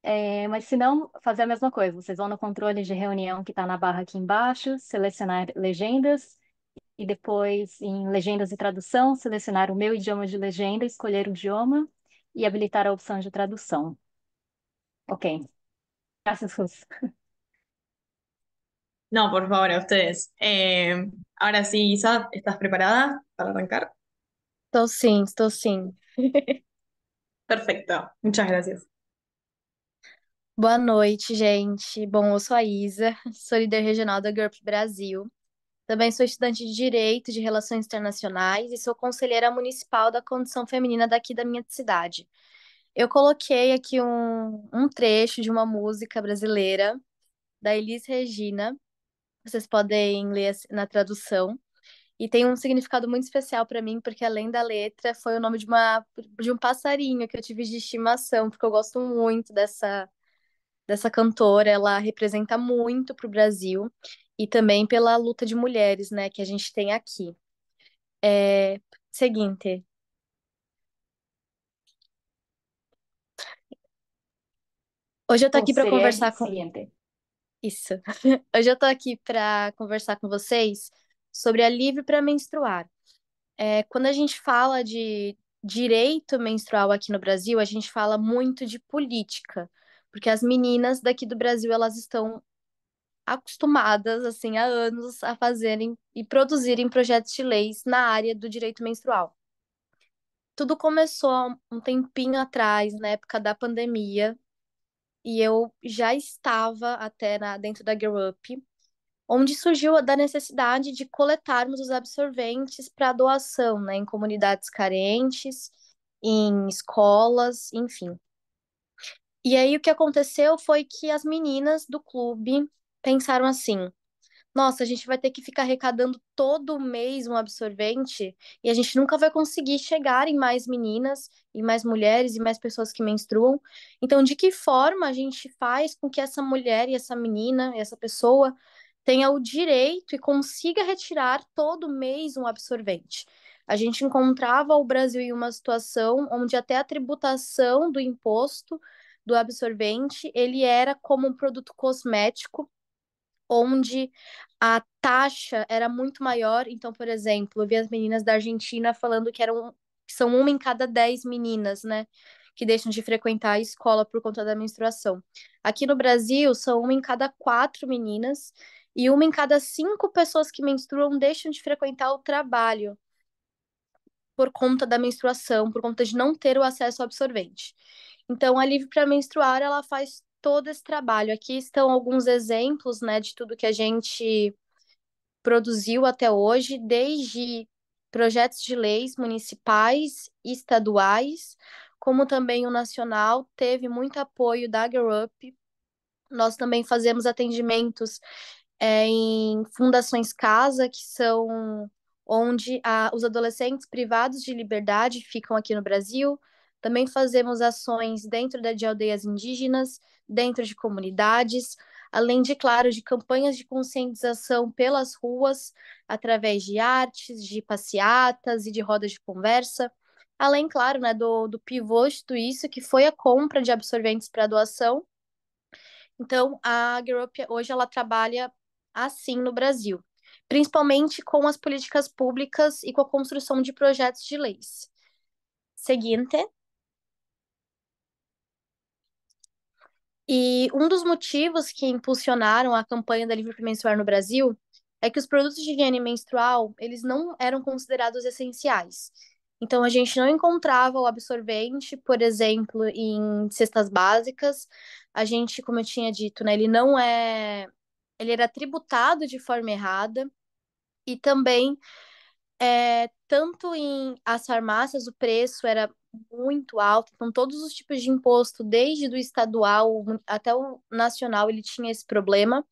É, mas se não, fazer a mesma coisa. Vocês vão no controle de reunião que está na barra aqui embaixo, selecionar legendas e depois em legendas e tradução, selecionar o meu idioma de legenda, escolher o idioma e habilitar a opção de tradução. Ok. Graças, Rus. Não, por favor, a vocês. É, agora sim, Isa, estás preparada para arrancar? Estou sim, estou sim. Perfeito. Muchas gracias. Boa noite, gente. Bom, eu sou a Isa, sou líder regional da Girl Up Brasil. Também sou estudante de Direito de Relações Internacionais e sou conselheira municipal da condição feminina daqui da minha cidade. Eu coloquei aqui um, um trecho de uma música brasileira da Elis Regina. Vocês podem ler na tradução. E tem um significado muito especial para mim, porque além da letra, foi o nome de, uma, de um passarinho que eu tive de estimação, porque eu gosto muito dessa, dessa cantora. Ela representa muito para o Brasil. E também pela luta de mulheres, né, que a gente tem aqui. É... Seguinte. Hoje eu tô aqui para conversar com... Isso. Hoje eu tô aqui para conversar com vocês sobre a Livre Para Menstruar. É, quando a gente fala de direito menstrual aqui no Brasil, a gente fala muito de política, porque as meninas daqui do Brasil, elas estão acostumadas, assim, há anos a fazerem e produzirem projetos de leis na área do direito menstrual. Tudo começou há um tempinho atrás, na época da pandemia, e eu já estava até na, dentro da Girl Up, onde surgiu a da necessidade de coletarmos os absorventes para doação, né, em comunidades carentes, em escolas, enfim. E aí o que aconteceu foi que as meninas do clube pensaram assim, nossa, a gente vai ter que ficar arrecadando todo mês um absorvente e a gente nunca vai conseguir chegar em mais meninas e mais mulheres e mais pessoas que menstruam. Então, de que forma a gente faz com que essa mulher e essa menina e essa pessoa tenha o direito e consiga retirar todo mês um absorvente? A gente encontrava o Brasil em uma situação onde até a tributação do imposto do absorvente, ele era como um produto cosmético, onde a taxa era muito maior. Então, por exemplo, eu vi as meninas da Argentina falando que, eram, que são uma em cada dez meninas, né, que deixam de frequentar a escola por conta da menstruação. Aqui no Brasil, são uma em cada quatro meninas e uma em cada cinco pessoas que menstruam deixam de frequentar o trabalho por conta da menstruação, por conta de não ter o acesso ao absorvente. Então, a Livre Para Menstruar, ela faz todo esse trabalho. Aqui estão alguns exemplos, né, de tudo que a gente produziu até hoje, desde projetos de leis municipais e estaduais, como também o nacional, teve muito apoio da Girl Up. Nós também fazemos atendimentos é, em fundações casa, que são onde a, os adolescentes privados de liberdade ficam aqui no Brasil. Também fazemos ações dentro de aldeias indígenas, dentro de comunidades, além de, claro, de campanhas de conscientização pelas ruas, através de artes, de passeatas e de rodas de conversa. Além, claro, né, do, do pivô de tudo isso, que foi a compra de absorventes para doação. Então, a Girl Up hoje ela trabalha assim no Brasil, principalmente com as políticas públicas e com a construção de projetos de leis. Seguinte. E um dos motivos que impulsionaram a campanha da Livre Para Menstruar no Brasil é que os produtos de higiene menstrual, eles não eram considerados essenciais. Então, a gente não encontrava o absorvente, por exemplo, em cestas básicas. A gente, como eu tinha dito, né, ele não é... Ele era tributado de forma errada. E também, é, tanto em as farmácias, o preço era muito alto, então todos os tipos de imposto, desde do estadual até o nacional, ele tinha esse problema,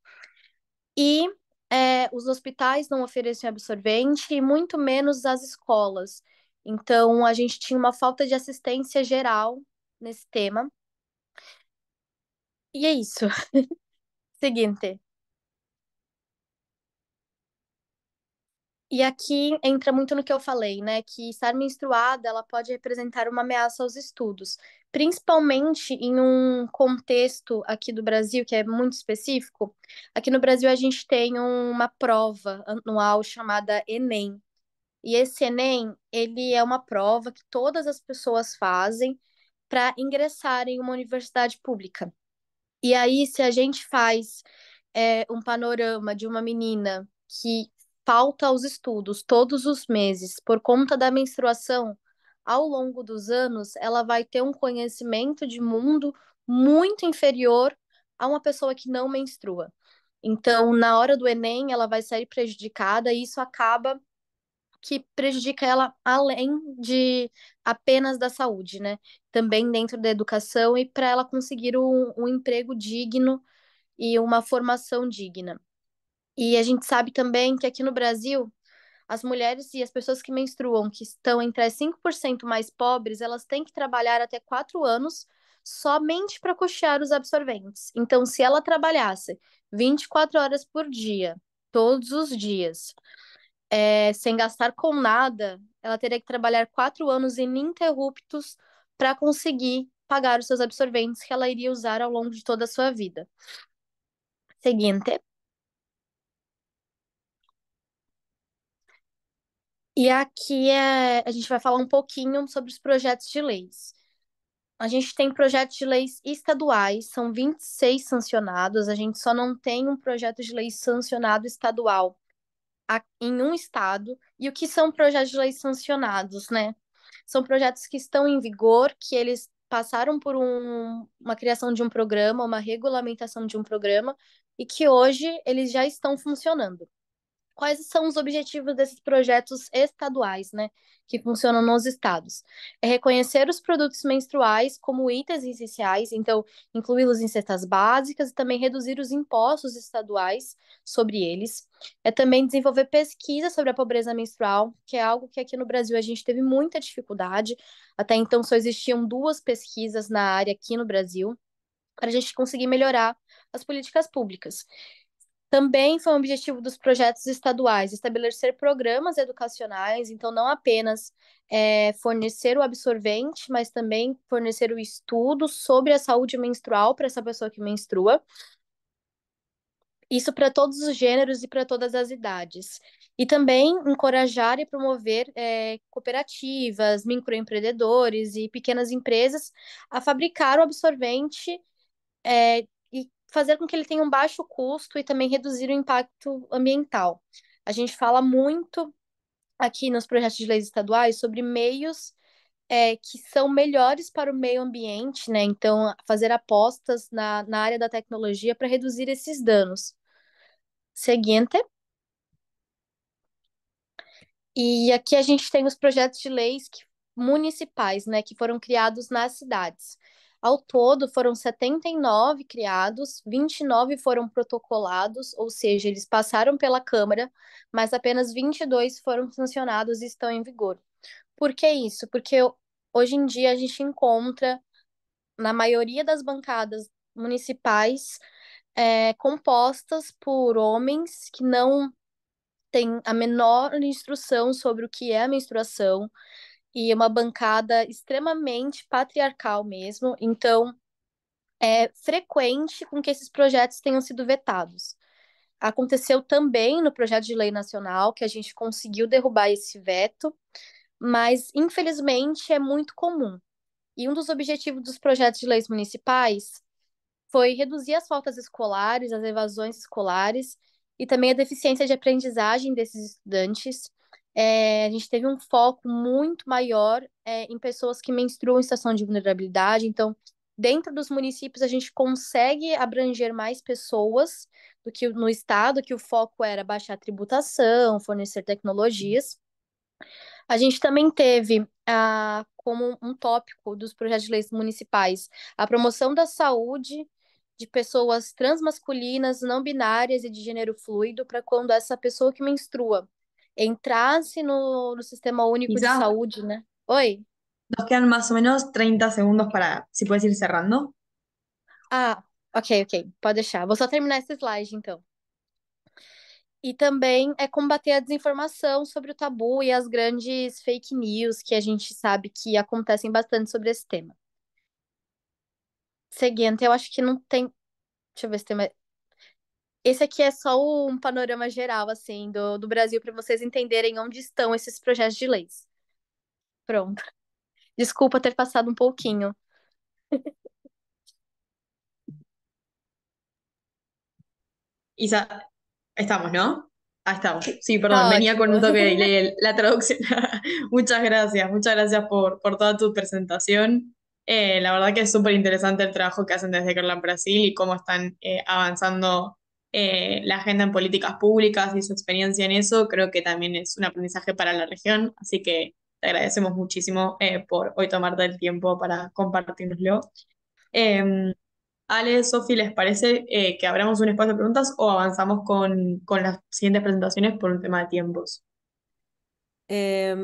e é, os hospitais não ofereciam absorvente, e muito menos as escolas. Então a gente tinha uma falta de assistência geral nesse tema, e é isso. Seguinte. E aqui entra muito no que eu falei, né? Que estar menstruada, ela pode representar uma ameaça aos estudos. Principalmente em um contexto aqui do Brasil, que é muito específico. Aqui no Brasil, a gente tem uma prova anual chamada Enem. E esse Enem, ele é uma prova que todas as pessoas fazem para ingressar em uma universidade pública. E aí, se a gente faz é, um panorama de uma menina que falta aos estudos todos os meses por conta da menstruação, ao longo dos anos, ela vai ter um conhecimento de mundo muito inferior a uma pessoa que não menstrua. Então, na hora do Enem, ela vai sair prejudicada e isso acaba que prejudica ela além de apenas da saúde, né? Também dentro da educação e para ela conseguir um, um emprego digno e uma formação digna. E a gente sabe também que aqui no Brasil, as mulheres e as pessoas que menstruam, que estão entre as cinco por cento mais pobres, elas têm que trabalhar até quatro anos somente para custear os absorventes. Então, se ela trabalhasse vinte e quatro horas por dia, todos os dias, é, sem gastar com nada, ela teria que trabalhar quatro anos ininterruptos para conseguir pagar os seus absorventes que ela iria usar ao longo de toda a sua vida. Seguinte. E aqui é, a gente vai falar um pouquinho sobre os projetos de leis. A gente tem projetos de leis estaduais, são vinte e seis sancionados, a gente só não tem um projeto de lei sancionado estadual em um estado. E o que são projetos de leis sancionados, né? São projetos que estão em vigor, que eles passaram por um, uma criação de um programa, uma regulamentação de um programa, e que hoje eles já estão funcionando. Quais são os objetivos desses projetos estaduais, né, que funcionam nos estados? É reconhecer os produtos menstruais como itens essenciais, então incluí-los em cestas básicas e também reduzir os impostos estaduais sobre eles. É também desenvolver pesquisa sobre a pobreza menstrual, que é algo que aqui no Brasil a gente teve muita dificuldade. Até então só existiam duas pesquisas na área aqui no Brasil, para a gente conseguir melhorar as políticas públicas. Também foi um objetivo dos projetos estaduais estabelecer programas educacionais, então não apenas é, fornecer o absorvente, mas também fornecer o estudo sobre a saúde menstrual para essa pessoa que menstrua. Isso para todos os gêneros e para todas as idades. E também encorajar e promover é, cooperativas, microempreendedores e pequenas empresas a fabricar o absorvente é, fazer com que ele tenha um baixo custo e também reduzir o impacto ambiental. A gente fala muito aqui nos projetos de leis estaduais sobre meios é, que são melhores para o meio ambiente, né? Então, fazer apostas na, na área da tecnologia para reduzir esses danos. Seguinte. E aqui a gente tem os projetos de leis que, municipais, né, que foram criados nas cidades. Ao todo, foram setenta e nove criados, vinte e nove foram protocolados, ou seja, eles passaram pela Câmara, mas apenas vinte e dois foram sancionados e estão em vigor. Por que isso? Porque hoje em dia a gente encontra, na maioria das bancadas municipais, é, compostas por homens que não têm a menor instrução sobre o que é a menstruação, e uma bancada extremamente patriarcal mesmo, então é frequente com que esses projetos tenham sido vetados. Aconteceu também no projeto de lei nacional, que a gente conseguiu derrubar esse veto, mas infelizmente é muito comum. E um dos objetivos dos projetos de leis municipais foi reduzir as faltas escolares, as evasões escolares, e também a deficiência de aprendizagem desses estudantes. É, a gente teve um foco muito maior é, em pessoas que menstruam em situação de vulnerabilidade. Então, dentro dos municípios, a gente consegue abranger mais pessoas do que no estado, que o foco era baixar a tributação, fornecer tecnologias. A gente também teve, ah, como um tópico dos projetos de leis municipais, a promoção da saúde de pessoas transmasculinas, não binárias e de gênero fluido, para quando essa pessoa que menstrua entrasse no, no Sistema Único Quizás de Saúde, ¿no? Hoy. Nos quedan más o menos treinta segundos para, si puedes ir cerrando. Ah, ok, ok, pode deixar. Vou só terminar esse slide, então. E também é combater a desinformação sobre o tabu e as grandes fake news que a gente sabe que acontecem bastante sobre esse tema. Seguinte, eu acho que não tem... Deixa eu ver se tem mais... Esse aqui é só um panorama geral, assim, do, do Brasil, para vocês entenderem onde estão esses projetos de leis. Pronto. Desculpa ter passado um pouquinho. Isa, estamos, ¿no? Ah, estamos. Sí, perdón, ah, venía con un toque de delay la traducción. Muchas gracias, muchas gracias por, por toda tu presentación. Eh, la verdad que es súper interesante el trabajo que hacen desde Girl Up Brasil y cómo están eh, avanzando eh, la agenda en políticas públicas y su experiencia en eso, creo que también es un aprendizaje para la región, así que te agradecemos muchísimo eh, por hoy tomarte el tiempo para compartirnoslo. Eh, Ale, Sofi, ¿les parece eh, que abramos un espacio de preguntas o avanzamos con, con las siguientes presentaciones por un tema de tiempos? Eh,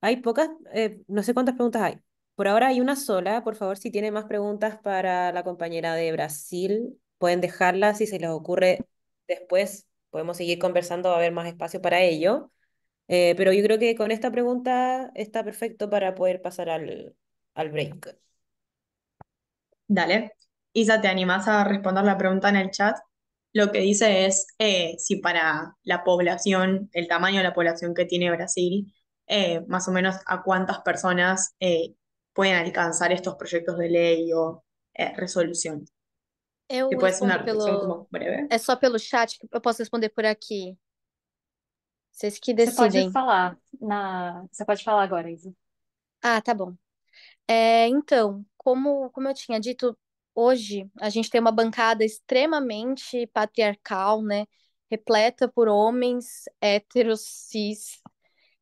hay pocas, eh, no sé cuántas preguntas hay. Por ahora hay una sola. Por favor, si tienen más preguntas para la compañera de Brasil, pueden dejarlas. Si se les ocurre después, podemos seguir conversando, va a haber más espacio para ello. Eh, pero yo creo que con esta pregunta está perfecto para poder pasar al, al break. Dale. Isa, ¿te animás a responder la pregunta en el chat? Lo que dice es eh, si para la población, el tamaño de la población que tiene Brasil, eh, más o menos a cuántas personas eh, pueden alcanzar estos proyectos de ley o eh, resolución. Eu que puede ser una resolución pelo, como breve. Es só pelo chat que eu posso responder por aquí. Vocês que decidem. Você pode falar, na... Você pode falar agora, Isa. Ah, tá bom. É, então, como, como eu tinha dito, hoje a gente tem uma bancada extremamente patriarcal, né? Repleta por homens héteros, cis,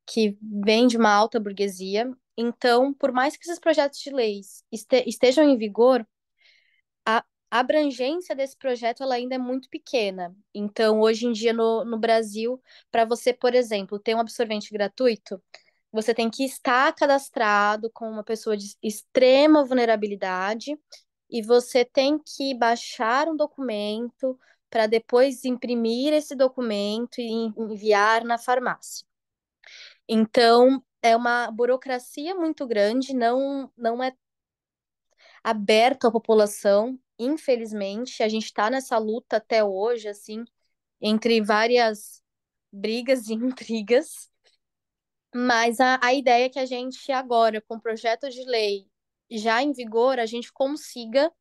que vêm de uma alta burguesia. Então, por mais que esses projetos de leis estejam em vigor, a abrangência desse projeto ela ainda é muito pequena. Então, hoje em dia, no, no Brasil, para você, por exemplo, ter um absorvente gratuito, você tem que estar cadastrado com uma pessoa de extrema vulnerabilidade e você tem que baixar um documento para depois imprimir esse documento e enviar na farmácia. Então, é uma burocracia muito grande, não, não é aberta à população. Infelizmente, a gente está nessa luta até hoje, assim, entre várias brigas e intrigas, mas a, a ideia é que a gente agora, com o projeto de lei já em vigor, a gente consiga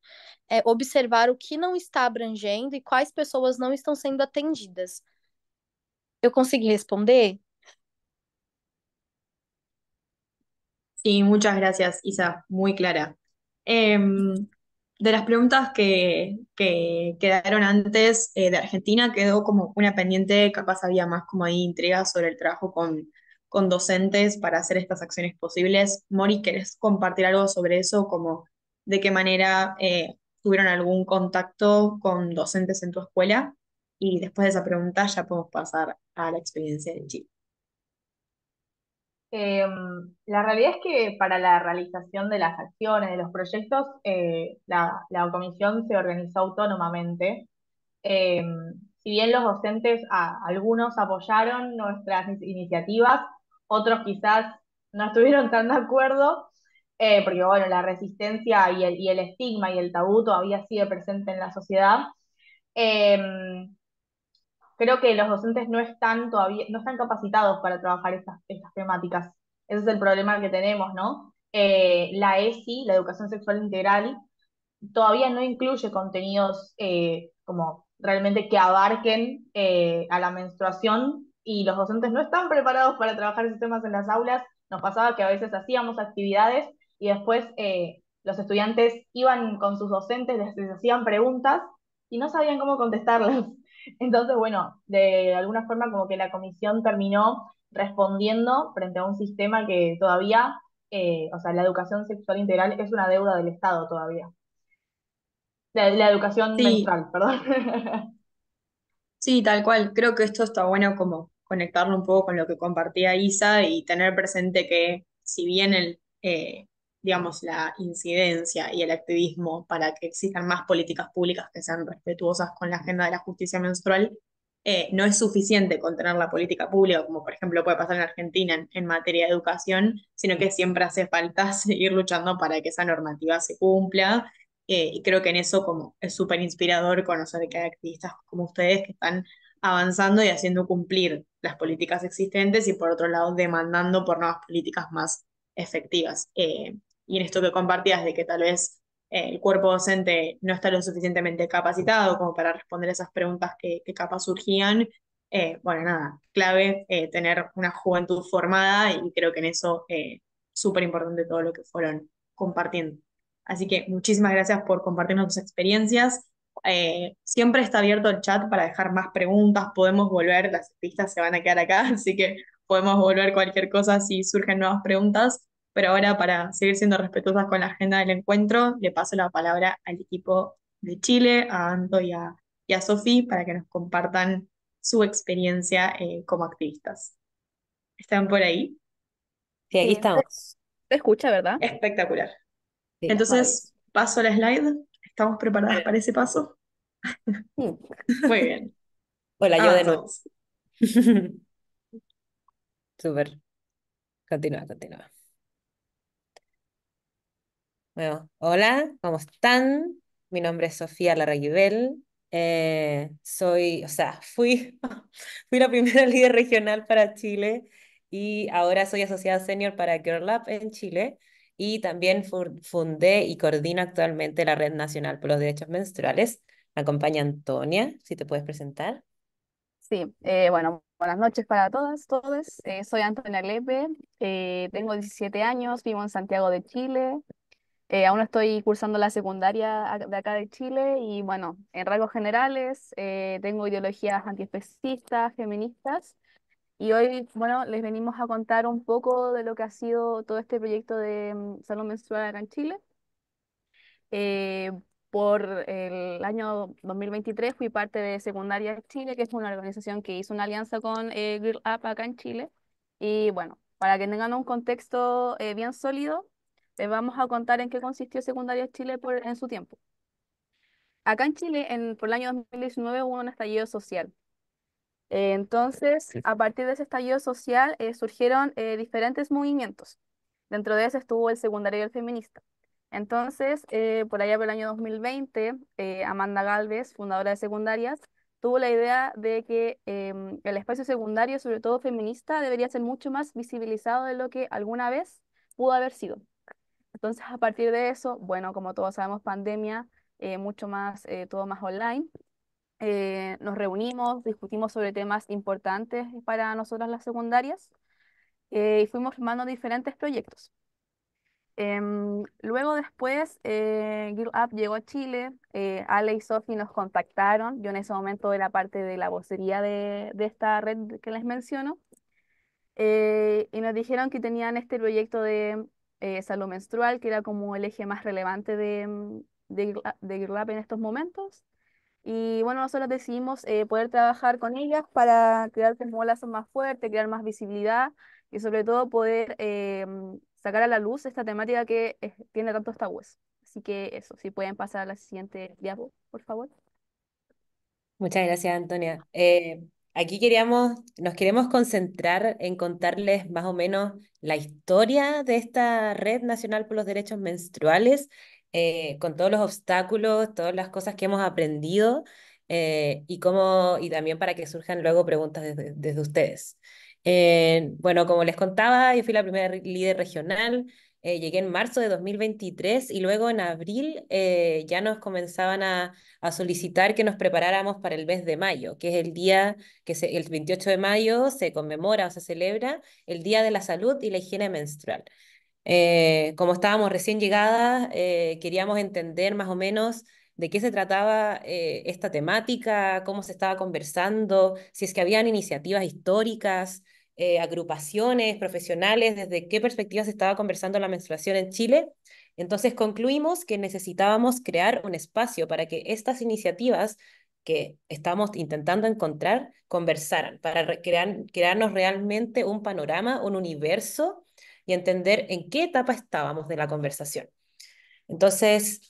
é, observar o que não está abrangendo e quais pessoas não estão sendo atendidas. Eu consegui responder? Sí, muchas gracias, Isa, muy clara. Eh, de las preguntas que, que quedaron antes eh, de Argentina, quedó como una pendiente, capaz había más como ahí intrigas sobre el trabajo con, con docentes para hacer estas acciones posibles. Mori, ¿querés compartir algo sobre eso? Como ¿de qué manera eh, tuvieron algún contacto con docentes en tu escuela? Y después de esa pregunta ya podemos pasar a la experiencia en Chile. Eh, la realidad es que para la realización de las acciones, de los proyectos, eh, la, la comisión se organizó autónomamente. Eh, si bien los docentes, a, algunos apoyaron nuestras iniciativas, otros quizás no estuvieron tan de acuerdo, eh, porque bueno, la resistencia y el, y el estigma y el tabú todavía sigue presente en la sociedad. Eh, Creo que los docentes no están todavía, no están capacitados para trabajar estas, estas temáticas. Ese es el problema que tenemos, ¿no? Eh, la E S I, la educación sexual integral, todavía no incluye contenidos eh, como realmente que abarquen eh, a la menstruación, y los docentes no están preparados para trabajar esos temas en las aulas. Nos pasaba que a veces hacíamos actividades y después eh, los estudiantes iban con sus docentes, les, les hacían preguntas y no sabían cómo contestarlas. Entonces, bueno, de alguna forma como que la comisión terminó respondiendo frente a un sistema que todavía, eh, o sea, la educación sexual integral es una deuda del Estado todavía. La, la educación sí. Menstrual, perdón. Sí, tal cual. Creo que esto está bueno como conectarlo un poco con lo que compartía Isa y tener presente que si bien el, eh, digamos, la incidencia y el activismo para que existan más políticas públicas que sean respetuosas con la agenda de la justicia menstrual, eh, no es suficiente con tener la política pública, como por ejemplo puede pasar en Argentina en, en materia de educación, sino que siempre hace falta seguir luchando para que esa normativa se cumpla, eh, y creo que en eso como es súper inspirador conocer que hay activistas como ustedes que están avanzando y haciendo cumplir las políticas existentes y por otro lado demandando por nuevas políticas más efectivas. Eh, Y en esto que compartías de que tal vez eh, el cuerpo docente no está lo suficientemente capacitado como para responder esas preguntas que, que capaz surgían, eh, bueno, nada, clave eh, tener una juventud formada y creo que en eso eh, súper importante todo lo que fueron compartiendo. Así que muchísimas gracias por compartirnos tus experiencias. Eh, siempre está abierto el chat para dejar más preguntas, podemos volver, las pistas se van a quedar acá, así que podemos volver cualquier cosa si surgen nuevas preguntas, pero ahora, para seguir siendo respetuosas con la agenda del encuentro, le paso la palabra al equipo de Chile, a Anto y a, y a Sofía, para que nos compartan su experiencia eh, como activistas. ¿Están por ahí? Sí, aquí estamos. Se escucha, ¿verdad? Espectacular. Sí, entonces, paso la slide. ¿Estamos preparadas para ese paso? Sí. Muy bien. Hola, ah, yo de nuevo. Súper. Continúa, continúa. Bueno, hola, ¿cómo están? Mi nombre es Sofía Larraguibel. Eh, soy, o sea, fui, fui la primera líder regional para Chile y ahora soy asociada senior para Girl Up en Chile, y también fundé y coordino actualmente la Red Nacional por los Derechos Menstruales. Me acompaña Antonia, si te puedes presentar. Sí, eh, bueno, buenas noches para todas, todos. Eh, soy Antonia Lepe, eh, tengo diecisiete años, vivo en Santiago de Chile. Eh, aún estoy cursando la secundaria de acá de Chile y, bueno, en rasgos generales eh, tengo ideologías antiespecistas, feministas, y hoy, bueno, les venimos a contar un poco de lo que ha sido todo este proyecto de salud menstrual acá en Chile. Eh, por el año dos mil veintitrés fui parte de Secundaria Chile, que es una organización que hizo una alianza con eh, Girl Up acá en Chile, y, bueno, para que tengan un contexto eh, bien sólido, les vamos a contar en qué consistió Secundaria Chile por, en su tiempo. Acá en Chile, en, por el año dos mil diecinueve, hubo un estallido social. Eh, entonces, sí. A partir de ese estallido social, eh, surgieron eh, diferentes movimientos. Dentro de ese estuvo el secundario feminista. Entonces, eh, por allá por el año dos mil veinte, eh, Amanda Gálvez, fundadora de Secundarias, tuvo la idea de que eh, el espacio secundario, sobre todo feminista, debería ser mucho más visibilizado de lo que alguna vez pudo haber sido. Entonces, a partir de eso, bueno, como todos sabemos, pandemia, eh, mucho más, eh, todo más online, eh, nos reunimos, discutimos sobre temas importantes para nosotras las secundarias, eh, y fuimos formando diferentes proyectos. Eh, luego después, eh, Girl Up llegó a Chile, eh, Ale y Sofi nos contactaron, yo en ese momento era parte de la vocería de, de esta red que les menciono, eh, y nos dijeron que tenían este proyecto de... Eh, salud menstrual, que era como el eje más relevante de, de, de Girl Up en estos momentos. Y bueno, nosotros decidimos eh, poder trabajar con ellas para crear como lazos más fuertes, crear más visibilidad y sobre todo poder eh, sacar a la luz esta temática que es, tiene tantos tabúes. Así que eso, si pueden pasar a la siguiente diapo, por favor. Muchas gracias, Antonia. Eh... Aquí queríamos, nos queremos concentrar en contarles más o menos la historia de esta Red Nacional por los Derechos Menstruales, eh, con todos los obstáculos, todas las cosas que hemos aprendido, eh, y, cómo, y también para que surjan luego preguntas desde, desde ustedes. Eh, bueno, como les contaba, yo fui la primera líder regional, eh, llegué en marzo de dos mil veintitrés y luego en abril eh, ya nos comenzaban a, a solicitar que nos preparáramos para el mes de mayo, que es el día que se, el veintiocho de mayo se conmemora o se celebra el Día de la Salud y la Higiene Menstrual. Eh, como estábamos recién llegadas, eh, queríamos entender más o menos de qué se trataba eh, esta temática, cómo se estaba conversando, si es que habían iniciativas históricas, eh, agrupaciones, profesionales, desde qué perspectiva se estaba conversando la menstruación en Chile. Entonces concluimos que necesitábamos crear un espacio para que estas iniciativas que estamos intentando encontrar conversaran, para crear, crearnos realmente un panorama, un universo, y entender en qué etapa estábamos de la conversación. Entonces...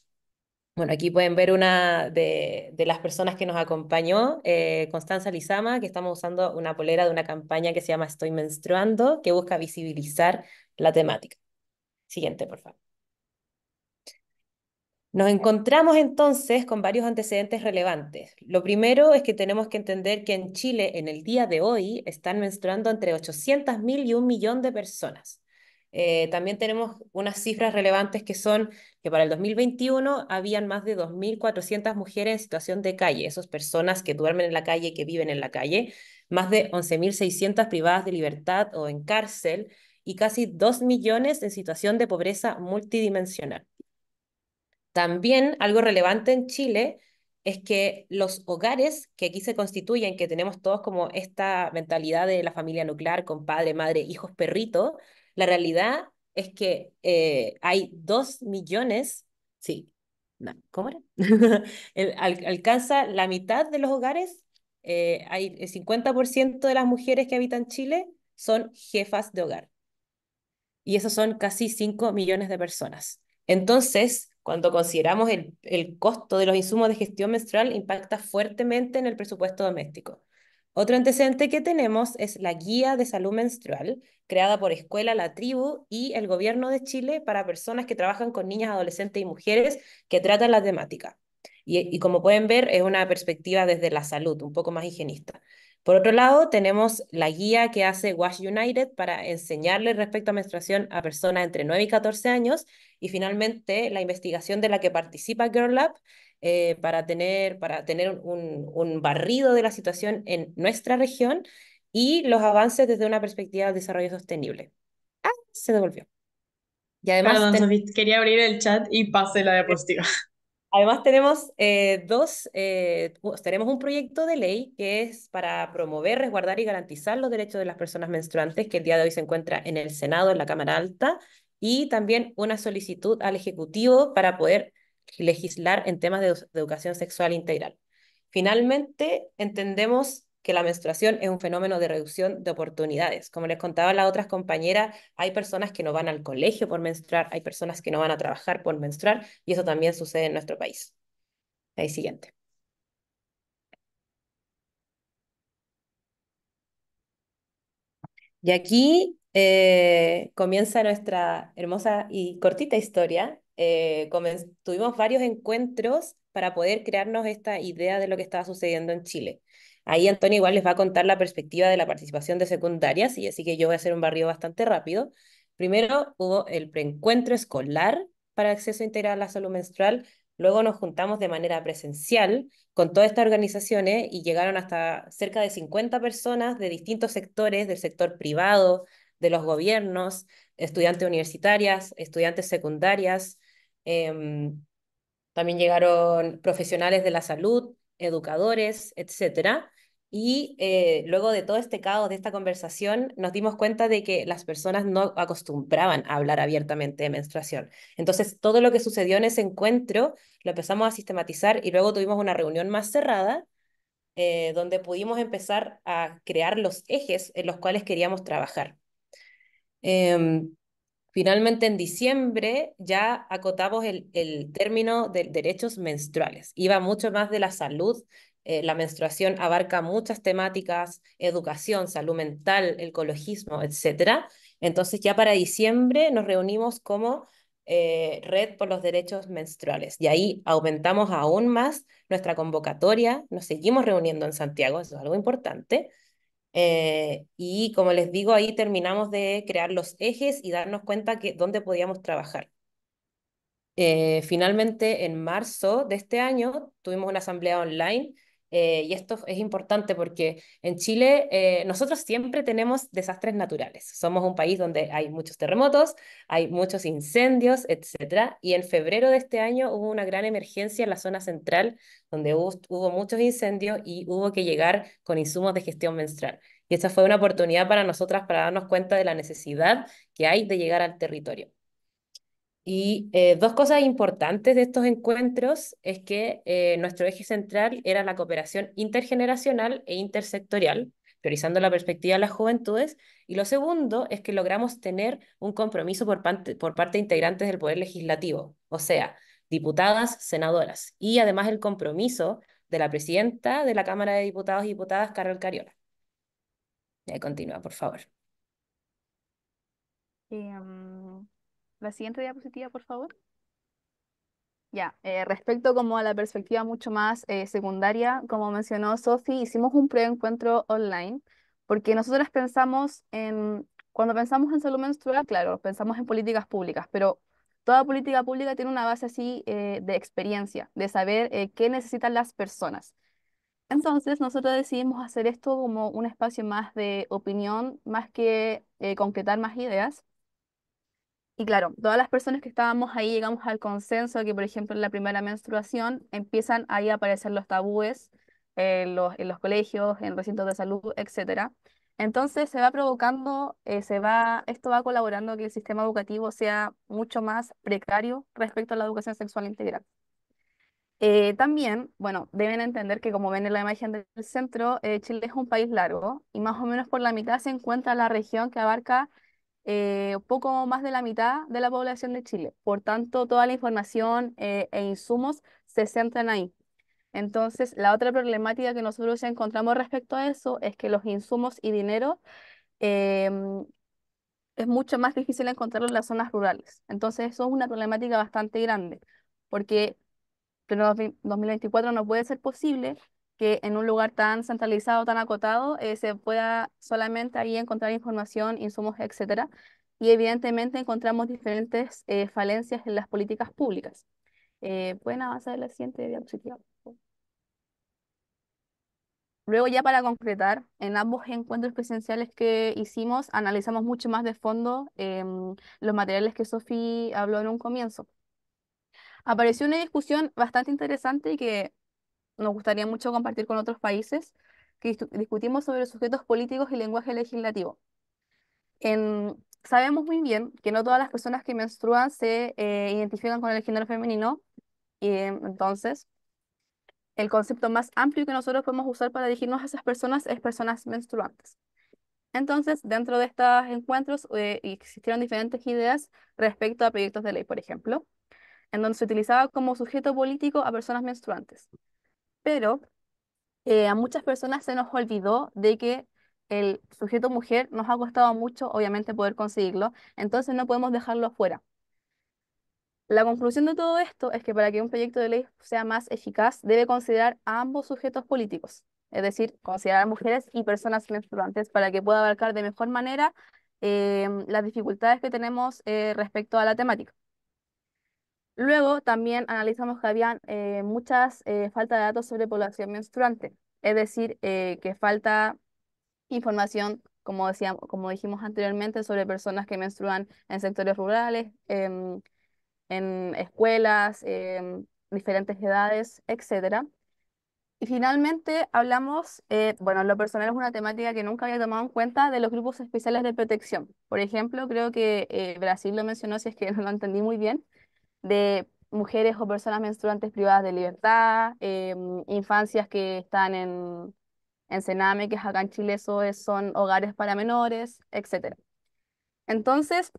Bueno, aquí pueden ver una de, de las personas que nos acompañó, eh, Constanza Lizama, que estamos usando una polera de una campaña que se llama Estoy Menstruando, que busca visibilizar la temática. Siguiente, por favor. Nos encontramos entonces con varios antecedentes relevantes. Lo primero es que tenemos que entender que en Chile, en el día de hoy, están menstruando entre ochocientas mil y un millón de personas. Eh, también tenemos unas cifras relevantes que son que para el dos mil veintiuno habían más de dos mil cuatrocientas mujeres en situación de calle, esas personas que duermen en la calle, que viven en la calle, más de once mil seiscientas privadas de libertad o en cárcel, y casi dos millones en situación de pobreza multidimensional. También algo relevante en Chile es que los hogares que aquí se constituyen, que tenemos todos como esta mentalidad de la familia nuclear con padre, madre, hijos, perrito, la realidad es que eh, hay dos millones, sí, no, ¿cómo era? El, al, alcanza la mitad de los hogares, eh, hay el cincuenta por ciento de las mujeres que habitan Chile son jefas de hogar. Y esos son casi cinco millones de personas. Entonces, cuando consideramos el, el costo de los insumos de gestión menstrual, impacta fuertemente en el presupuesto doméstico. Otro antecedente que tenemos es la Guía de Salud Menstrual, creada por Escuela La Tribu y el Gobierno de Chile para personas que trabajan con niñas, adolescentes y mujeres que tratan la temática. Y, y como pueden ver, es una perspectiva desde la salud, un poco más higienista. Por otro lado, tenemos la guía que hace Wash United para enseñarle respecto a menstruación a personas entre nueve y catorce años, y finalmente la investigación de la que participa Girl Up eh, para tener, para tener un, un barrido de la situación en nuestra región y los avances desde una perspectiva de desarrollo sostenible. Ah, se devolvió. Y además, Perdón, Sofía, quería abrir el chat y pasé la diapositiva. Además tenemos, eh, dos, eh, tenemos un proyecto de ley que es para promover, resguardar y garantizar los derechos de las personas menstruantes, que el día de hoy se encuentra en el Senado, en la Cámara Alta, y también una solicitud al Ejecutivo para poder legislar en temas de, de educación sexual integral. Finalmente, entendemos que la menstruación es un fenómeno de reducción de oportunidades. Como les contaba las otras compañeras, hay personas que no van al colegio por menstruar, hay personas que no van a trabajar por menstruar, y eso también sucede en nuestro país. Ahí, siguiente. Y aquí eh, comienza nuestra hermosa y cortita historia. Eh, tuvimos varios encuentros para poder crearnos esta idea de lo que estaba sucediendo en Chile. Ahí Antonia igual les va a contar la perspectiva de la participación de secundarias, y así que yo voy a hacer un barrido bastante rápido. Primero hubo el preencuentro escolar para acceso integral a la salud menstrual, luego nos juntamos de manera presencial con todas estas organizaciones y llegaron hasta cerca de cincuenta personas de distintos sectores, del sector privado, de los gobiernos, estudiantes universitarias, estudiantes secundarias, eh, también llegaron profesionales de la salud, educadores, etcétera. Y eh, luego de todo este caos, de esta conversación, nos dimos cuenta de que las personas no acostumbraban a hablar abiertamente de menstruación. Entonces, todo lo que sucedió en ese encuentro lo empezamos a sistematizar y luego tuvimos una reunión más cerrada eh, donde pudimos empezar a crear los ejes en los cuales queríamos trabajar. Eh, Finalmente, en diciembre ya acotamos el, el término de derechos menstruales. Iba mucho más de la salud, eh, la menstruación abarca muchas temáticas, educación, salud mental, el ecologismo, etcétera. Entonces ya para diciembre nos reunimos como eh, Red por los Derechos Menstruales, y ahí aumentamos aún más nuestra convocatoria, nos seguimos reuniendo en Santiago, eso es algo importante. Eh, y como les digo, ahí terminamos de crear los ejes y darnos cuenta que dónde podíamos trabajar. Eh, finalmente, en marzo de este año, tuvimos una asamblea online, eh, y esto es importante porque en Chile eh, nosotros siempre tenemos desastres naturales. Somos un país donde hay muchos terremotos, hay muchos incendios, etcétera. Y en febrero de este año hubo una gran emergencia en la zona central, donde hubo, hubo muchos incendios y hubo que llegar con insumos de gestión menstrual. Y esa fue una oportunidad para nosotras para darnos cuenta de la necesidad que hay de llegar al territorio. Y eh, dos cosas importantes de estos encuentros es que eh, nuestro eje central era la cooperación intergeneracional e intersectorial, priorizando la perspectiva de las juventudes, y lo segundo es que logramos tener un compromiso por parte, por parte de integrantes del Poder Legislativo, o sea, diputadas, senadoras, y además el compromiso de la presidenta de la Cámara de Diputados y Diputadas, Carol Cariola. Eh, continúa, por favor. Um... La siguiente diapositiva, por favor. Ya, eh, respecto como a la perspectiva mucho más eh, secundaria, como mencionó Sofi, hicimos un preencuentro online, porque nosotros pensamos en, cuando pensamos en salud menstrual, claro, pensamos en políticas públicas, pero toda política pública tiene una base así eh, de experiencia, de saber eh, qué necesitan las personas. Entonces nosotros decidimos hacer esto como un espacio más de opinión, más que eh, concretar más ideas. Y claro, todas las personas que estábamos ahí llegamos al consenso de que, por ejemplo, en la primera menstruación empiezan ahí a aparecer los tabúes eh, los, en los colegios, en recintos de salud, etcétera. Entonces se va provocando, eh, se va, esto va colaborando a que el sistema educativo sea mucho más precario respecto a la educación sexual integral. Eh, también, bueno, deben entender que, como ven en la imagen del centro, eh, Chile es un país largo y más o menos por la mitad se encuentra la región que abarca eh, poco más de la mitad de la población de Chile. Por tanto, toda la información eh, e insumos se centran ahí. Entonces, la otra problemática que nosotros ya encontramos respecto a eso es que los insumos y dinero eh, es mucho más difícil encontrarlo en las zonas rurales. Entonces, eso es una problemática bastante grande, porque pero en dos mil veinticuatro no puede ser posible que en un lugar tan centralizado, tan acotado, eh, se pueda solamente ahí encontrar información, insumos, etcétera. Y evidentemente encontramos diferentes eh, falencias en las políticas públicas. Eh, ¿Pueden avanzar la siguiente diapositiva? Luego, ya para concretar, en ambos encuentros presenciales que hicimos, analizamos mucho más de fondo eh, los materiales que Sofi habló en un comienzo. Apareció una discusión bastante interesante y que nos gustaría mucho compartir con otros países, que discutimos sobre los sujetos políticos y lenguaje legislativo. En, sabemos muy bien que no todas las personas que menstruan se eh, identifican con el género femenino, y entonces el concepto más amplio que nosotros podemos usar para dirigirnos a esas personas es personas menstruantes. Entonces, dentro de estos encuentros eh, existieron diferentes ideas respecto a proyectos de ley, por ejemplo, en donde se utilizaba como sujeto político a personas menstruantes. Pero eh, a muchas personas se nos olvidó de que el sujeto mujer nos ha costado mucho, obviamente, poder conseguirlo, entonces no podemos dejarlo afuera. La conclusión de todo esto es que para que un proyecto de ley sea más eficaz, debe considerar a ambos sujetos políticos, es decir, considerar mujeres y personas menstruantes para que pueda abarcar de mejor manera eh, las dificultades que tenemos eh, respecto a la temática. Luego también analizamos que había eh, muchas eh, falta de datos sobre población menstruante, es decir, eh, que falta información, como, decíamos, como dijimos anteriormente, sobre personas que menstruan en sectores rurales, en, en escuelas, en diferentes edades, etcétera. Y finalmente hablamos, eh, bueno, lo personal es una temática que nunca había tomado en cuenta, de los grupos especiales de protección. Por ejemplo, creo que eh, Brasil lo mencionó, si es que no lo entendí muy bien, de mujeres o personas menstruantes privadas de libertad, eh, infancias que están en, en Sename, que es acá en Chile, eso es, son hogares para menores, etcétera. Entonces,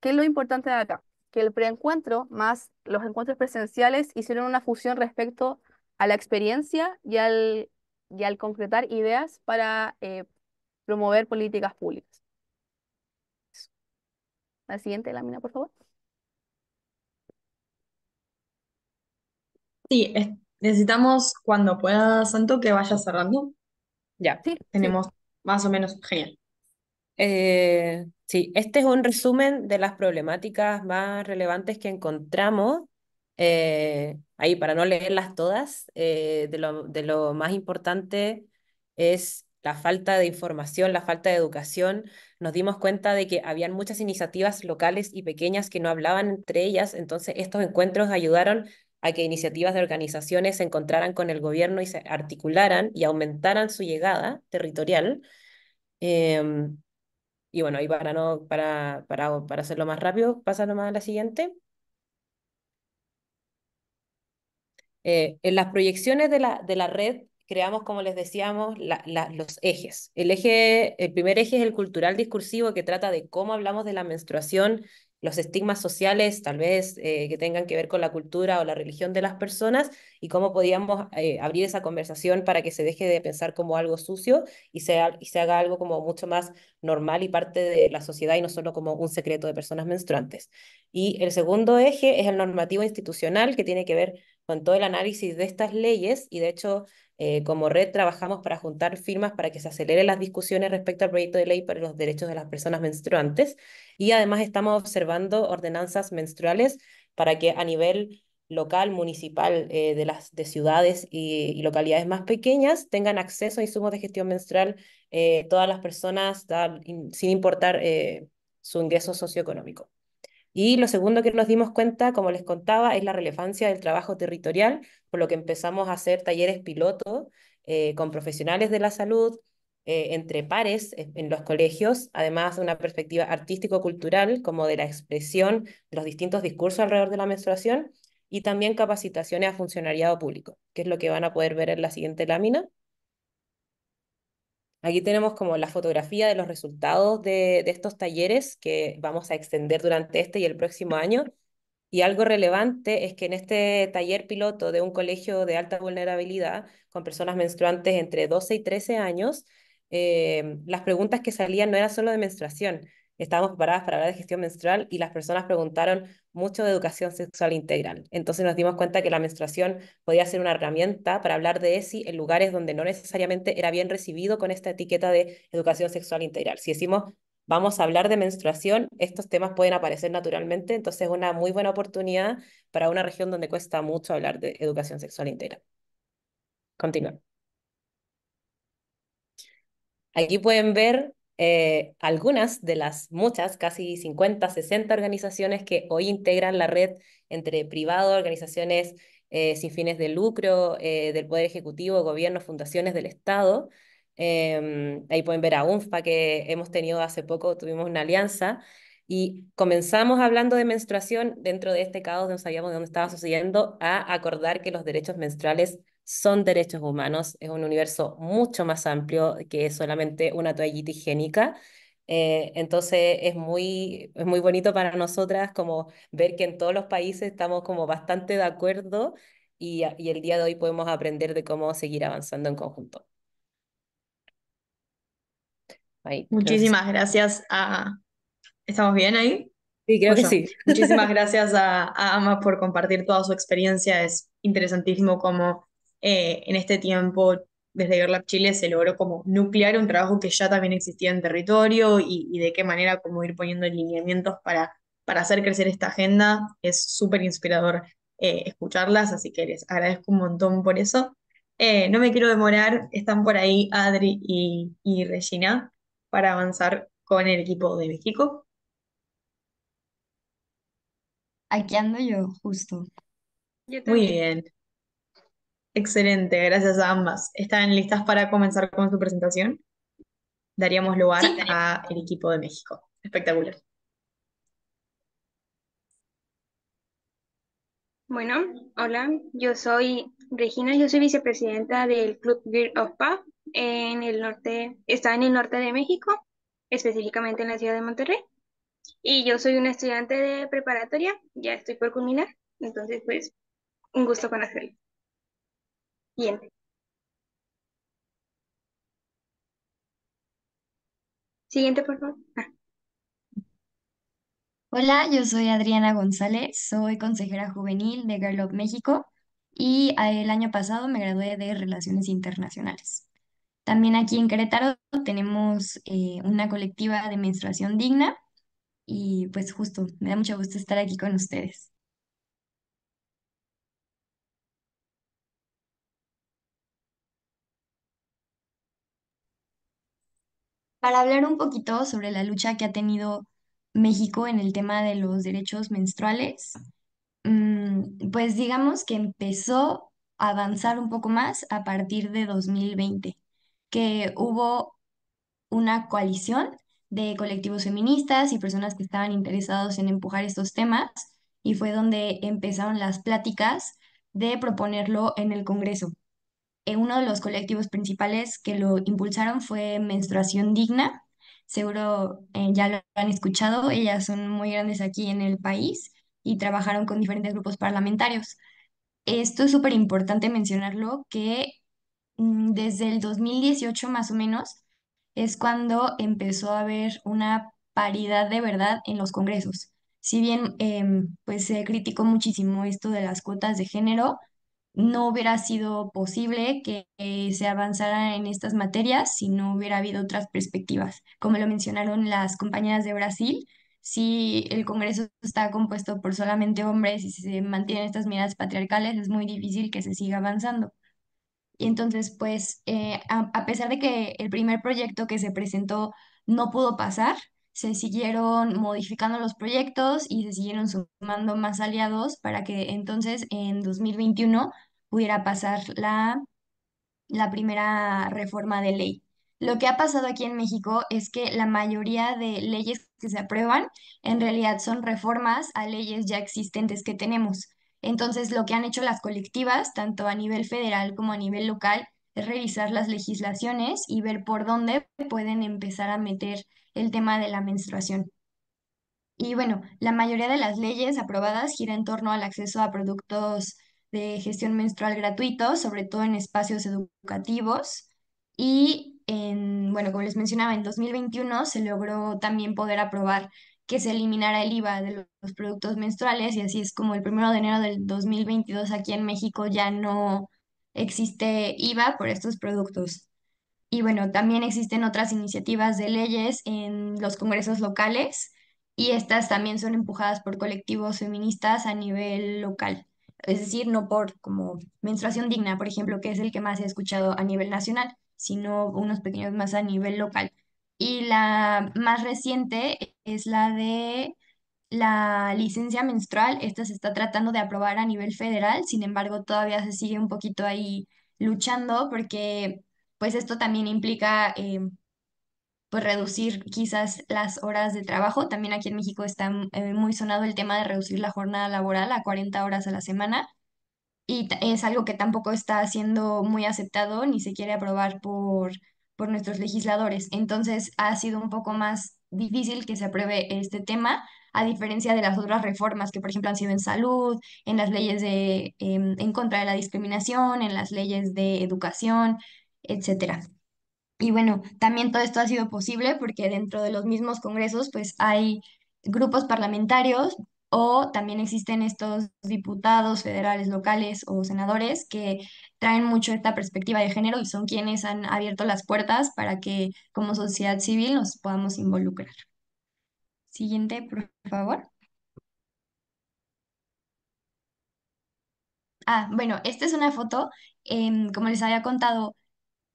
¿qué es lo importante de acá? Que el preencuentro más los encuentros presenciales hicieron una fusión respecto a la experiencia y al, y al concretar ideas para eh, promover políticas públicas. La siguiente lámina, por favor. Sí, necesitamos, cuando puedas, Santo, que vaya cerrando. Ya, sí, tenemos sí. Más o menos, genial. Eh, sí, este es un resumen de las problemáticas más relevantes que encontramos, eh, ahí para no leerlas todas, eh, de, lo, de lo más importante es la falta de información, la falta de educación. Nos dimos cuenta de que habían muchas iniciativas locales y pequeñas que no hablaban entre ellas, entonces estos encuentros ayudaron a que iniciativas de organizaciones se encontraran con el gobierno y se articularan y aumentaran su llegada territorial. Eh, y bueno, y para, no, para, para, para hacerlo más rápido, pasa nomás a la siguiente. Eh, en las proyecciones de la, de la red, creamos, como les decíamos, la, la, los ejes. El, eje, el primer eje es el cultural discursivo, que trata de cómo hablamos de la menstruación, los estigmas sociales, tal vez eh, que tengan que ver con la cultura o la religión de las personas, y cómo podíamos eh, abrir esa conversación para que se deje de pensar como algo sucio y se, y se haga algo como mucho más normal y parte de la sociedad y no solo como un secreto de personas menstruantes. Y el segundo eje es el normativo institucional, que tiene que ver con todo el análisis de estas leyes, y de hecho eh, como red trabajamos para juntar firmas para que se aceleren las discusiones respecto al proyecto de ley para los derechos de las personas menstruantes, y además estamos observando ordenanzas menstruales para que a nivel local, municipal, eh, de, las, de ciudades y, y localidades más pequeñas tengan acceso a insumos de gestión menstrual eh, todas las personas, da, in, sin importar eh, su ingreso socioeconómico. Y lo segundo que nos dimos cuenta, como les contaba, es la relevancia del trabajo territorial, por lo que empezamos a hacer talleres piloto eh, con profesionales de la salud, eh, entre pares en los colegios, además de una perspectiva artístico-cultural, como de la expresión de los distintos discursos alrededor de la menstruación, y también capacitaciones a funcionariado público, que es lo que van a poder ver en la siguiente lámina. Aquí tenemos como la fotografía de los resultados de, de estos talleres que vamos a extender durante este y el próximo año. Y algo relevante es que en este taller piloto de un colegio de alta vulnerabilidad con personas menstruantes entre doce y trece años, eh, las preguntas que salían no eran solo de menstruación. Estábamos preparadas para hablar de gestión menstrual y las personas preguntaron mucho de educación sexual integral. Entonces nos dimos cuenta que la menstruación podía ser una herramienta para hablar de E S I en lugares donde no necesariamente era bien recibido con esta etiqueta de educación sexual integral. Si decimos, vamos a hablar de menstruación, estos temas pueden aparecer naturalmente, entonces es una muy buena oportunidad para una región donde cuesta mucho hablar de educación sexual integral. Continúa. Aquí pueden ver Eh, algunas de las muchas, casi cincuenta, sesenta organizaciones que hoy integran la red entre privado, organizaciones eh, sin fines de lucro, eh, del Poder Ejecutivo, gobiernos, fundaciones del Estado. Eh, ahí pueden ver a U N F P A, que hemos tenido hace poco, tuvimos una alianza, y comenzamos hablando de menstruación dentro de este caos, no sabíamos de dónde estaba sucediendo, a acordar que los derechos menstruales son derechos humanos, es un universo mucho más amplio que solamente una toallita higiénica, eh, entonces es muy, es muy bonito para nosotras como ver que en todos los países estamos como bastante de acuerdo y, y el día de hoy podemos aprender de cómo seguir avanzando en conjunto. Ahí, muchísimas creo. Gracias a... ¿Estamos bien ahí? Sí, creo Ocho. que sí. Muchísimas gracias a, a Ama por compartir toda su experiencia, es interesantísimo como... Eh, en este tiempo desde Girl Up Chile se logró como nuclear un trabajo que ya también existía en territorio y, y de qué manera como ir poniendo lineamientos para, para hacer crecer esta agenda. Es súper inspirador eh, escucharlas, así que les agradezco un montón por eso. Eh, no me quiero demorar, están por ahí Adri y, y Regina para avanzar con el equipo de México. Aquí ando yo, justo. Yo Muy bien. Excelente, gracias a ambas. ¿Están listas para comenzar con su presentación? Daríamos lugar sí. al equipo de México. Espectacular. Bueno, hola, yo soy Regina, yo soy vicepresidenta del Club Girl Up en el norte, está en el norte de México, específicamente en la ciudad de Monterrey. Y yo soy una estudiante de preparatoria, ya estoy por culminar, entonces pues un gusto conocerla. Bien. Siguiente, por favor. Ah. Hola, yo soy Adriana González, soy consejera juvenil de Girl Up México y el año pasado me gradué de Relaciones Internacionales. También aquí en Querétaro tenemos eh, una colectiva de Menstruación Digna y pues justo, me da mucho gusto estar aquí con ustedes. Para hablar un poquito sobre la lucha que ha tenido México en el tema de los derechos menstruales, pues digamos que empezó a avanzar un poco más a partir de dos mil veinte, que hubo una coalición de colectivos feministas y personas que estaban interesados en empujar estos temas, y fue donde empezaron las pláticas de proponerlo en el Congreso. Uno de los colectivos principales que lo impulsaron fue Menstruación Digna. Seguro eh, ya lo han escuchado, ellas son muy grandes aquí en el país y trabajaron con diferentes grupos parlamentarios. Esto es súper importante mencionarlo, que mm, desde el dos mil dieciocho más o menos es cuando empezó a haber una paridad de verdad en los congresos. Si bien eh, pues se criticó muchísimo esto de las cuotas de género, no hubiera sido posible que eh, se avanzara en estas materias si no hubiera habido otras perspectivas. Como lo mencionaron las compañeras de Brasil, si el Congreso está compuesto por solamente hombres y si se mantienen estas miradas patriarcales, es muy difícil que se siga avanzando. Y entonces, pues, eh, a, a pesar de que el primer proyecto que se presentó no pudo pasar, se siguieron modificando los proyectos y se siguieron sumando más aliados para que entonces en dos mil veintiuno pudiera pasar la, la primera reforma de ley. Lo que ha pasado aquí en México es que la mayoría de leyes que se aprueban en realidad son reformas a leyes ya existentes que tenemos. Entonces, lo que han hecho las colectivas, tanto a nivel federal como a nivel local, es revisar las legislaciones y ver por dónde pueden empezar a meter el tema de la menstruación. Y bueno, la mayoría de las leyes aprobadas gira en torno al acceso a productos de gestión menstrual gratuitos, sobre todo en espacios educativos. Y, en, bueno, como les mencionaba, en dos mil veintiuno se logró también poder aprobar que se eliminara el I V A de los productos menstruales, y así es como el primero de enero del dos mil veintidós aquí en México ya no existe I V A por estos productos. Y bueno, también existen otras iniciativas de leyes en los congresos locales, y estas también son empujadas por colectivos feministas a nivel local. Es decir, no por como Menstruación Digna, por ejemplo, que es el que más he escuchado a nivel nacional, sino unos pequeños más a nivel local. Y la más reciente es la de la licencia menstrual. Esta se está tratando de aprobar a nivel federal, sin embargo, todavía se sigue un poquito ahí luchando porque pues esto también implica eh, pues reducir quizás las horas de trabajo. También aquí en México está eh, muy sonado el tema de reducir la jornada laboral a cuarenta horas a la semana, y es algo que tampoco está siendo muy aceptado ni se quiere aprobar por... por nuestros legisladores. Entonces ha sido un poco más difícil que se apruebe este tema, a diferencia de las otras reformas que, por ejemplo, han sido en salud, en las leyes de, eh, en contra de la discriminación, en las leyes de educación, etcétera. Y bueno, también todo esto ha sido posible porque dentro de los mismos congresos pues hay grupos parlamentarios, o también existen estos diputados federales, locales o senadores que traen mucho esta perspectiva de género y son quienes han abierto las puertas para que como sociedad civil nos podamos involucrar. Siguiente, por favor. Ah, bueno, esta es una foto. Eh, como les había contado,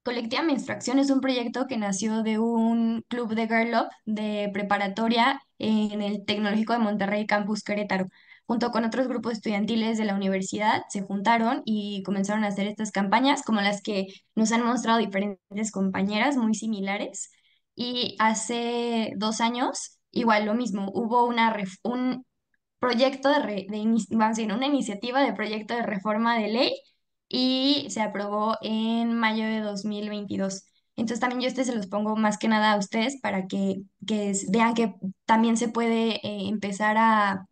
Colectiva Menstruación es un proyecto que nació de un club de Girl Up de preparatoria en el Tecnológico de Monterrey, Campus Querétaro. Junto con otros grupos estudiantiles de la universidad, se juntaron y comenzaron a hacer estas campañas, como las que nos han mostrado diferentes compañeras, muy similares. Y hace dos años, igual lo mismo, hubo una, un proyecto de, re de in vamos a decir, una iniciativa de proyecto de reforma de ley, y se aprobó en mayo de dos mil veintidós. Entonces también yo este se los pongo más que nada a ustedes para que, que vean que también se puede eh, empezar a,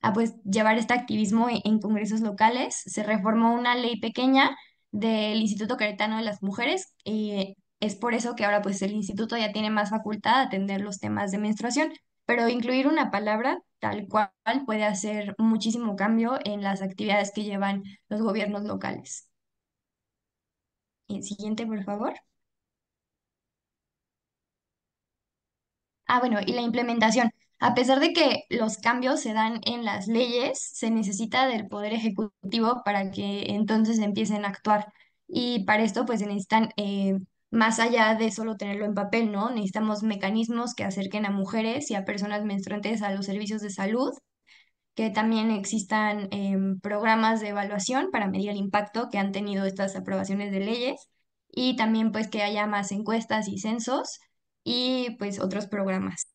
a pues, llevar este activismo en, en congresos locales. Se reformó una ley pequeña del Instituto Queretano de las Mujeres, y es por eso que ahora pues, el instituto ya tiene más facultad de atender los temas de menstruación, pero incluir una palabra tal cual puede hacer muchísimo cambio en las actividades que llevan los gobiernos locales. El siguiente, por favor. Ah, bueno, y la implementación. A pesar de que los cambios se dan en las leyes, se necesita del Poder Ejecutivo para que entonces empiecen a actuar. Y para esto, pues, se necesitan, eh, más allá de solo tenerlo en papel, ¿no? Necesitamos mecanismos que acerquen a mujeres y a personas menstruantes a los servicios de salud, que también existan eh, programas de evaluación para medir el impacto que han tenido estas aprobaciones de leyes, y también, pues, que haya más encuestas y censos, y pues otros programas.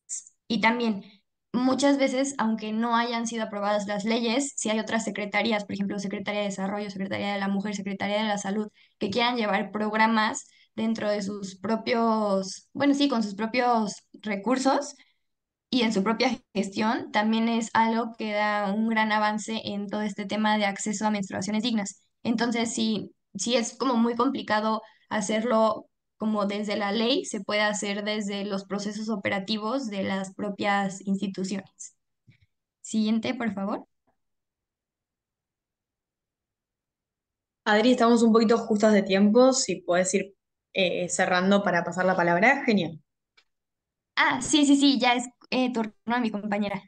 Y también muchas veces, aunque no hayan sido aprobadas las leyes, si hay otras secretarías, por ejemplo, Secretaría de Desarrollo, Secretaría de la Mujer, Secretaría de la Salud, que quieran llevar programas dentro de sus propios, bueno, sí, con sus propios recursos y en su propia gestión, también es algo que da un gran avance en todo este tema de acceso a menstruaciones dignas. Entonces, sí, sí es como muy complicado hacerlo como desde la ley, se puede hacer desde los procesos operativos de las propias instituciones. Siguiente, por favor. Adri, estamos un poquito justas de tiempo, si puedes ir eh, cerrando para pasar la palabra, genial. Ah, sí, sí, sí, ya es eh, turno a mi compañera.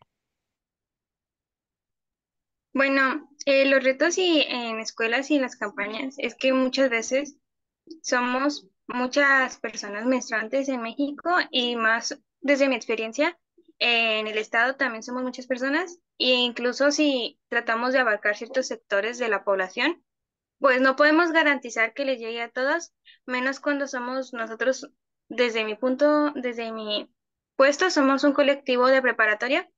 Bueno, eh, los retos y, en escuelas y en las campañas es que muchas veces somos muchas personas menstruantes en México, y más desde mi experiencia, en el estado también somos muchas personas e incluso si tratamos de abarcar ciertos sectores de la población, pues no podemos garantizar que les llegue a todos, menos cuando somos nosotros, desde mi punto, desde mi puesto, somos un colectivo de preparatoria.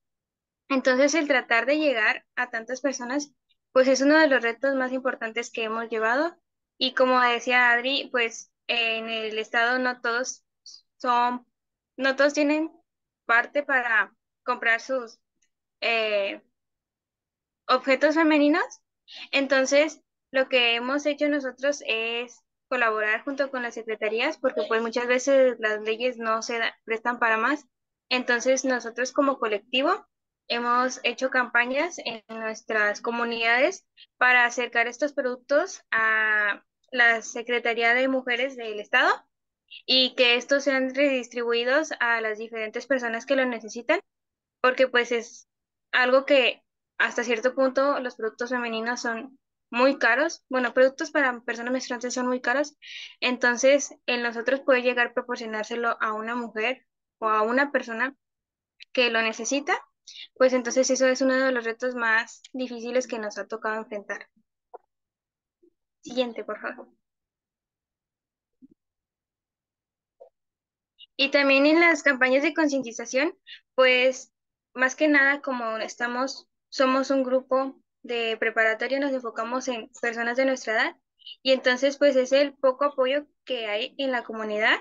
Entonces el tratar de llegar a tantas personas, pues es uno de los retos más importantes que hemos llevado. Y como decía Adri, pues en el estado no todos son, no todos tienen parte para comprar sus eh, objetos femeninos. Entonces lo que hemos hecho nosotros es colaborar junto con las secretarías, porque pues muchas veces las leyes no se da, prestan para más. Entonces nosotros como colectivo hemos hecho campañas en nuestras comunidades para acercar estos productos a la Secretaría de Mujeres del Estado y que estos sean redistribuidos a las diferentes personas que lo necesitan, porque pues es algo que hasta cierto punto los productos femeninos son muy caros, bueno, productos para personas menstruantes son muy caros, entonces en nosotros puede llegar a proporcionárselo a una mujer o a una persona que lo necesita, pues entonces eso es uno de los retos más difíciles que nos ha tocado enfrentar. Siguiente, por favor. Y también en las campañas de concientización, pues más que nada como estamos, somos un grupo de preparatoria, nos enfocamos en personas de nuestra edad y entonces pues es el poco apoyo que hay en la comunidad.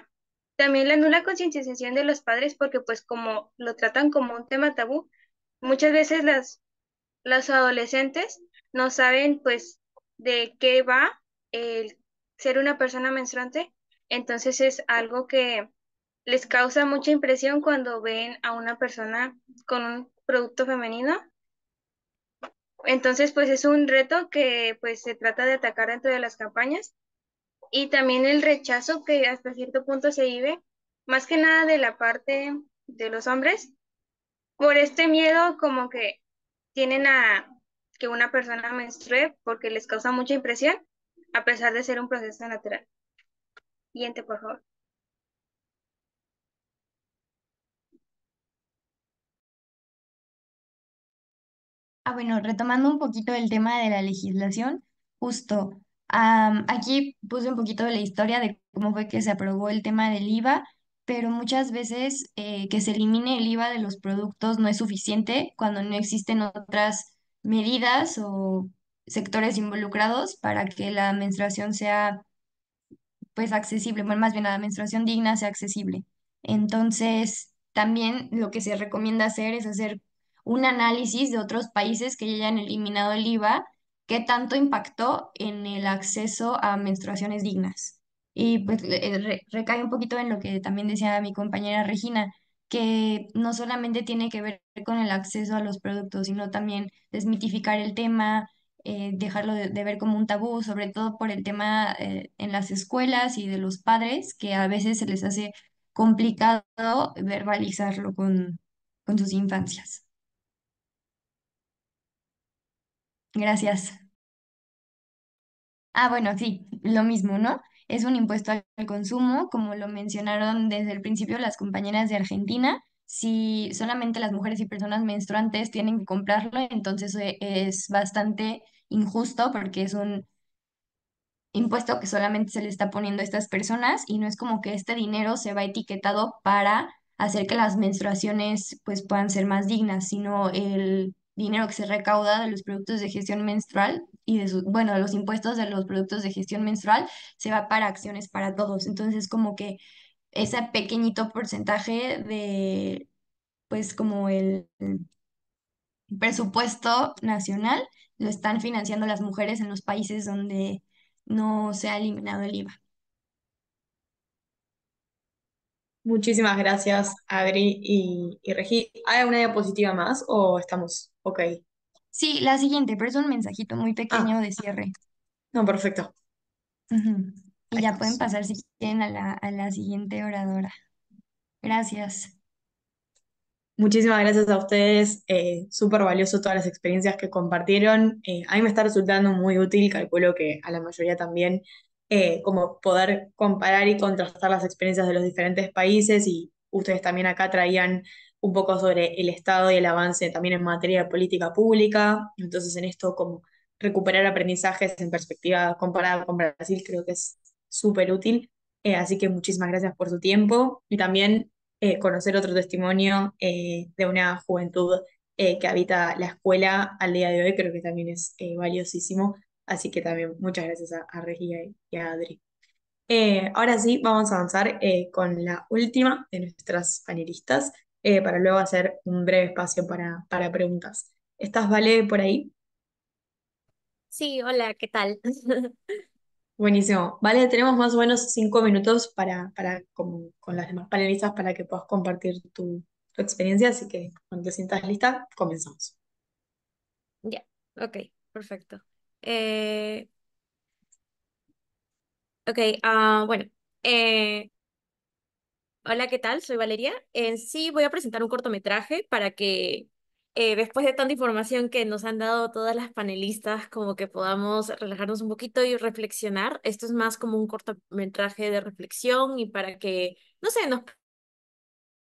También la nula concientización de los padres, porque pues como lo tratan como un tema tabú, muchas veces las, los adolescentes no saben pues de qué va el ser una persona menstruante, entonces es algo que les causa mucha impresión cuando ven a una persona con un producto femenino. Entonces, pues es un reto que pues se trata de atacar dentro de las campañas y también el rechazo que hasta cierto punto se vive, más que nada de la parte de los hombres, por este miedo como que tienen a que una persona menstrue porque les causa mucha impresión, a pesar de ser un proceso natural. Siguiente, por favor. Ah, bueno, retomando un poquito el tema de la legislación, justo um, aquí puse un poquito de la historia de cómo fue que se aprobó el tema del I V A, pero muchas veces eh, que se elimine el I V A de los productos no es suficiente cuando no existen otras medidas o sectores involucrados para que la menstruación sea pues accesible, bueno, más bien la menstruación digna sea accesible. Entonces, también lo que se recomienda hacer es hacer un análisis de otros países que ya hayan eliminado el I V A, qué tanto impactó en el acceso a menstruaciones dignas. Y pues re, recae un poquito en lo que también decía mi compañera Regina, que no solamente tiene que ver con el acceso a los productos, sino también desmitificar el tema, eh, dejarlo de, de ver como un tabú, sobre todo por el tema eh, en las escuelas y de los padres, que a veces se les hace complicado verbalizarlo con, con sus infancias. Gracias. Ah, bueno, sí, lo mismo, ¿no? Es un impuesto al consumo, como lo mencionaron desde el principio las compañeras de Argentina. Si solamente las mujeres y personas menstruantes tienen que comprarlo, entonces es bastante injusto porque es un impuesto que solamente se le está poniendo a estas personas y no es como que este dinero se va etiquetado para hacer que las menstruaciones pues puedan ser más dignas, sino el dinero que se recauda de los productos de gestión menstrual y de su, bueno, los impuestos de los productos de gestión menstrual se va para acciones para todos. Entonces, como que ese pequeñito porcentaje de, pues, como el presupuesto nacional lo están financiando las mujeres en los países donde no se ha eliminado el I V A. Muchísimas gracias, Adri y, y Regi. ¿Hay una diapositiva más o estamos ok? Sí, la siguiente, pero es un mensajito muy pequeño ah. de cierre. No, perfecto. Uh-huh. Y Ahí ya estamos. Pueden pasar si quieren a la, a la siguiente oradora. Gracias. Muchísimas gracias a ustedes. Eh, súper valioso todas las experiencias que compartieron. Eh, a mí me está resultando muy útil, calculo que a la mayoría también. Eh, como poder comparar y contrastar las experiencias de los diferentes países y ustedes también acá traían un poco sobre el Estado y el avance también en materia de política pública. Entonces, en esto, como recuperar aprendizajes en perspectiva comparada con Brasil, creo que es súper útil. Eh, así que muchísimas gracias por su tiempo y también eh, conocer otro testimonio eh, de una juventud eh, que habita la escuela al día de hoy, creo que también es eh, valiosísimo. Así que también muchas gracias a, a Regi y a Adri. Eh, ahora sí, vamos a avanzar eh, con la última de nuestras panelistas eh, para luego hacer un breve espacio para, para preguntas. ¿Estás, Vale, por ahí? Sí, hola, ¿qué tal? Buenísimo. Vale, tenemos más o menos cinco minutos para, para, con, con las demás panelistas para que puedas compartir tu, tu experiencia, así que cuando te sientas lista, comenzamos. Ya, yeah. Ok, perfecto. Eh, ok, uh, bueno. Eh, hola, ¿qué tal? Soy Valeria. En sí voy a presentar un cortometraje para que Eh, después de tanta información que nos han dado todas las panelistas, como que podamos relajarnos un poquito y reflexionar. Esto es más como un cortometraje de reflexión y para que, no sé, nos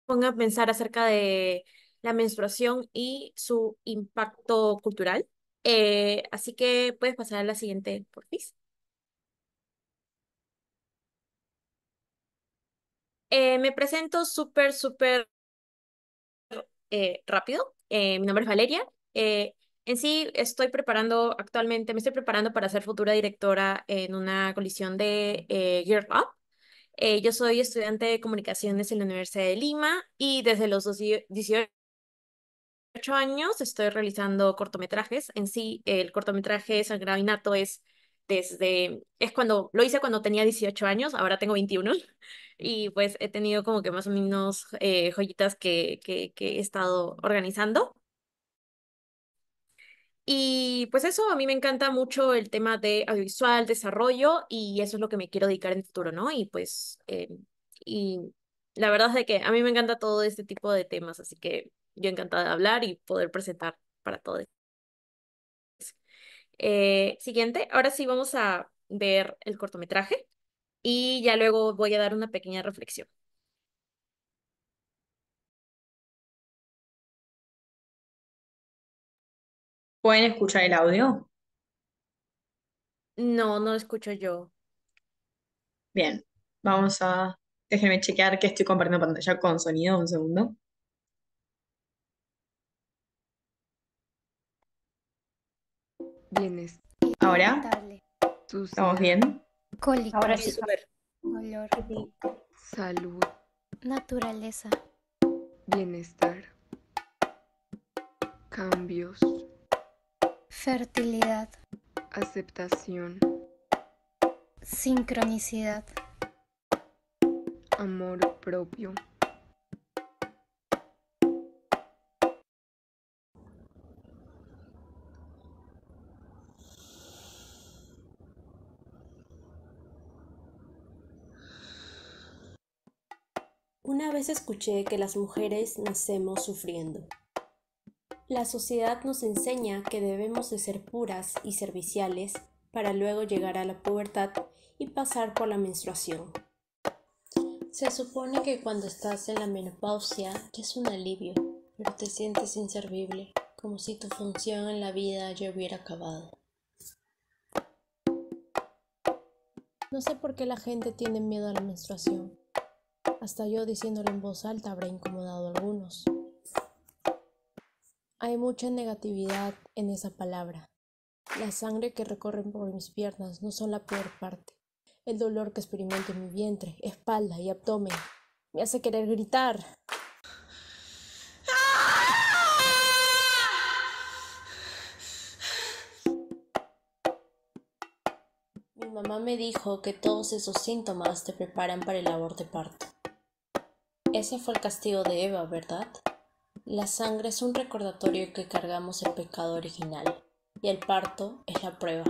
ponga a pensar acerca de la menstruación y su impacto cultural. Eh, así que puedes pasar a la siguiente, por favor. Eh, me presento súper, súper eh, rápido. Eh, mi nombre es Valeria. Eh, en sí, estoy preparando actualmente, me estoy preparando para ser futura directora en una coalición de eh, Girl Up. Eh, yo soy estudiante de comunicaciones en la Universidad de Lima y desde los dieciocho años estoy realizando cortometrajes. En sí, el cortometraje Sangrado Innato es desde, es cuando, lo hice cuando tenía dieciocho años, ahora tengo veintiuno, y pues he tenido como que más o menos eh, joyitas que, que, que he estado organizando. Y pues eso, a mí me encanta mucho el tema de audiovisual, desarrollo, y eso es lo que me quiero dedicar en el futuro, ¿no? Y pues, eh, y la verdad es de que a mí me encanta todo este tipo de temas, así que yo encantada de hablar y poder presentar para todos. Eh, siguiente, ahora sí vamos a ver el cortometraje y ya luego voy a dar una pequeña reflexión. ¿Pueden escuchar el audio? No, no lo escucho yo. Bien, vamos a... Déjenme chequear que estoy compartiendo pantalla con sonido, un segundo. Vienes. Ahora, ¿estamos bien? Cólico. Ahora sí, olor. Salud. Naturaleza. Bienestar. Cambios. Fertilidad. Aceptación. Sincronicidad. Amor propio. Una vez escuché que las mujeres nacemos sufriendo. La sociedad nos enseña que debemos de ser puras y serviciales para luego llegar a la pubertad y pasar por la menstruación. Se supone que cuando estás en la menopausia es un alivio, pero te sientes inservible, como si tu función en la vida ya hubiera acabado. No sé por qué la gente tiene miedo a la menstruación. Hasta yo diciéndolo en voz alta habrá incomodado a algunos. Hay mucha negatividad en esa palabra. La sangre que recorre por mis piernas no son la peor parte. El dolor que experimento en mi vientre, espalda y abdomen me hace querer gritar. Mi mamá me dijo que todos esos síntomas te preparan para el aborto de parto. Ese fue el castigo de Eva, ¿verdad? La sangre es un recordatorio que cargamos el pecado original, y el parto es la prueba.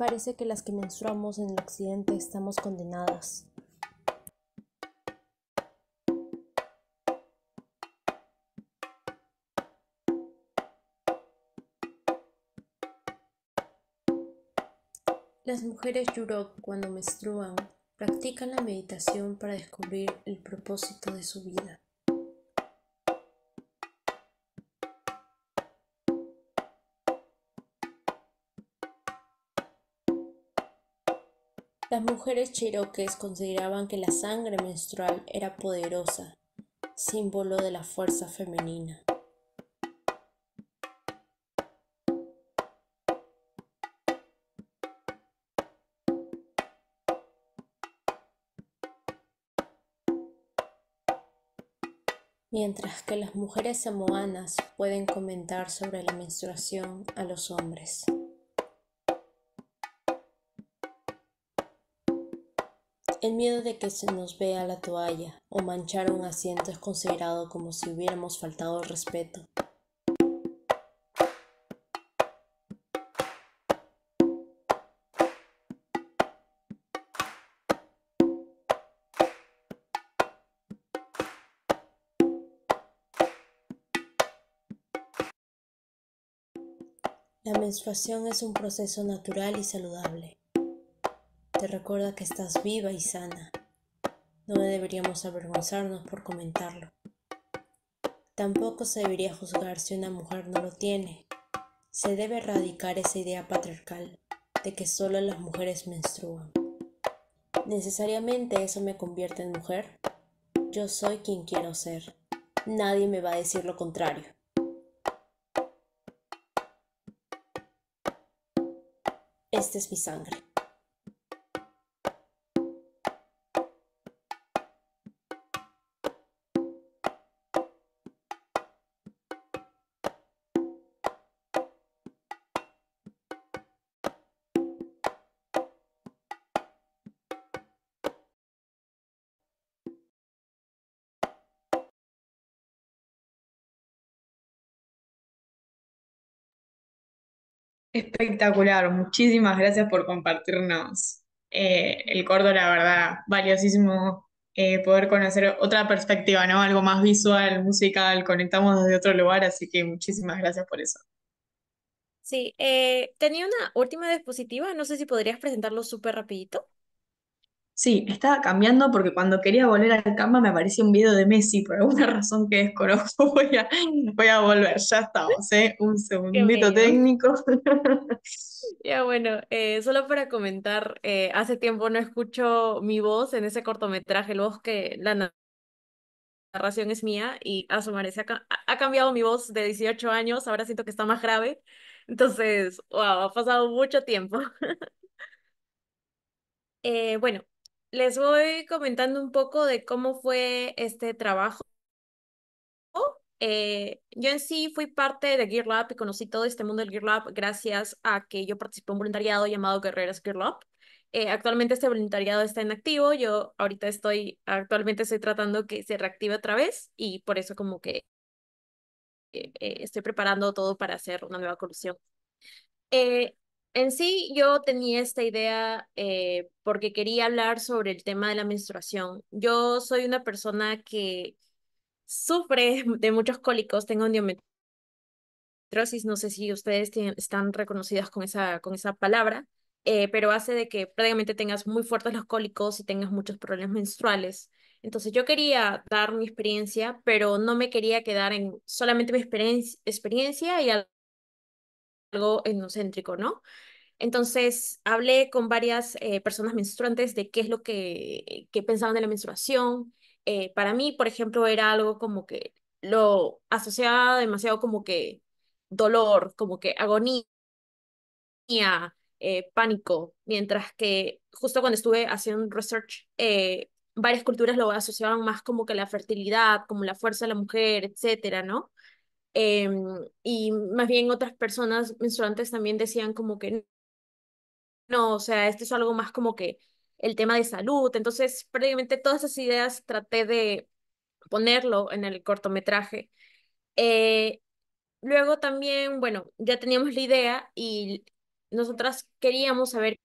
Parece que las que menstruamos en el occidente estamos condenadas. Las mujeres Yurok, cuando menstruan, practican la meditación para descubrir el propósito de su vida. Las mujeres cherokees consideraban que la sangre menstrual era poderosa, símbolo de la fuerza femenina. Mientras que las mujeres samoanas pueden comentar sobre la menstruación a los hombres. El miedo de que se nos vea la toalla o manchar un asiento es considerado como si hubiéramos faltado al respeto. La menstruación es un proceso natural y saludable. Te recuerda que estás viva y sana. No deberíamos avergonzarnos por comentarlo. Tampoco se debería juzgar si una mujer no lo tiene. Se debe erradicar esa idea patriarcal de que solo las mujeres menstruan. ¿Necesariamente eso me convierte en mujer? Yo soy quien quiero ser. Nadie me va a decir lo contrario. Esta es mi sangre. Espectacular, muchísimas gracias por compartirnos eh, el corto, la verdad, valiosísimo eh, poder conocer otra perspectiva, ¿no? Algo más visual, musical, conectamos desde otro lugar, así que muchísimas gracias por eso. Sí, eh, tenía una última diapositiva, no sé si podrías presentarlo súper rapidito. Sí, estaba cambiando porque cuando quería volver al cama me apareció un video de Messi, por alguna razón que desconozco, voy a, voy a volver, ya estamos, ¿eh? Un segundito técnico. Ya bueno, eh, solo para comentar, eh, hace tiempo no escucho mi voz en ese cortometraje, el bosque, la narración es mía, y a su manera, ha cambiado mi voz de dieciocho años, ahora siento que está más grave, entonces, wow, ha pasado mucho tiempo. eh, bueno. Les voy comentando un poco de cómo fue este trabajo. Eh, yo en sí fui parte de Gear Lab y conocí todo este mundo del Gear Lab gracias a que yo participé en un voluntariado llamado Guerreras Gear Lab. Eh, actualmente este voluntariado está en activo. Yo ahorita estoy, actualmente estoy tratando que se reactive otra vez y por eso como que eh, eh, estoy preparando todo para hacer una nueva colusión. Eh, En sí, yo tenía esta idea eh, porque quería hablar sobre el tema de la menstruación. Yo soy una persona que sufre de muchos cólicos, tengo endometriosis, no sé si ustedes tienen, están reconocidas con esa, con esa palabra, eh, pero hace de que prácticamente tengas muy fuertes los cólicos y tengas muchos problemas menstruales. Entonces yo quería dar mi experiencia, pero no me quería quedar en solamente mi experien- experiencia y algo. algo etnocéntrico, ¿no? Entonces hablé con varias eh, personas menstruantes de qué es lo que, que pensaban de la menstruación. Eh, para mí, por ejemplo, era algo como que lo asociaba demasiado como que dolor, como que agonía, eh, pánico, mientras que justo cuando estuve haciendo research, eh, varias culturas lo asociaban más como que la fertilidad, como la fuerza de la mujer, etcétera, ¿no? Eh, y más bien otras personas menstruantes también decían como que no, o sea, esto es algo más como que el tema de salud. Entonces prácticamente todas esas ideas traté de ponerlo en el cortometraje. Eh, luego también, bueno, ya teníamos la idea y nosotras queríamos saber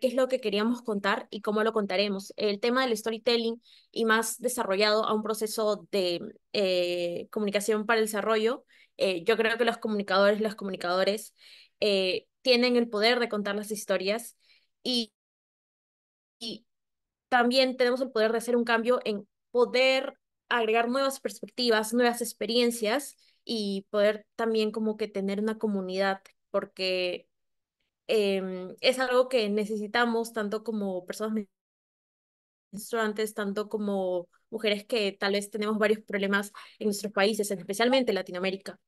qué es lo que queríamos contar y cómo lo contaremos. El tema del storytelling y más desarrollado a un proceso de eh, comunicación para el desarrollo, eh, yo creo que los comunicadores, los comunicadores eh, tienen el poder de contar las historias y, y también tenemos el poder de hacer un cambio en poder agregar nuevas perspectivas, nuevas experiencias y poder también como que tener una comunidad, porque eh, es algo que necesitamos tanto como personas menstruantes, tanto como mujeres que tal vez tenemos varios problemas en nuestros países, especialmente en Latinoamérica.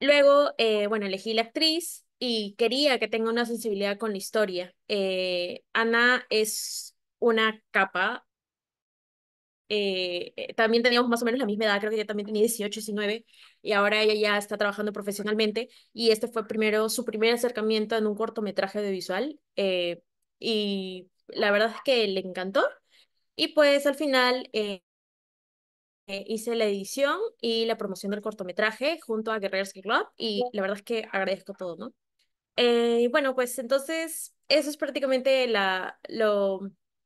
Luego, eh, bueno, elegí la actriz y quería que tenga una sensibilidad con la historia. Eh, Ana es una capa. Eh, eh, también teníamos más o menos la misma edad, creo que ella también tenía dieciocho, diecinueve, y ahora ella ya está trabajando profesionalmente, y este fue primero su primer acercamiento en un cortometraje audiovisual, eh, y la verdad es que le encantó, y pues al final eh, eh, hice la edición y la promoción del cortometraje junto a Guerreras Gear Lab, y la verdad es que agradezco todo, ¿no? Eh, bueno, pues entonces eso es prácticamente la, lo...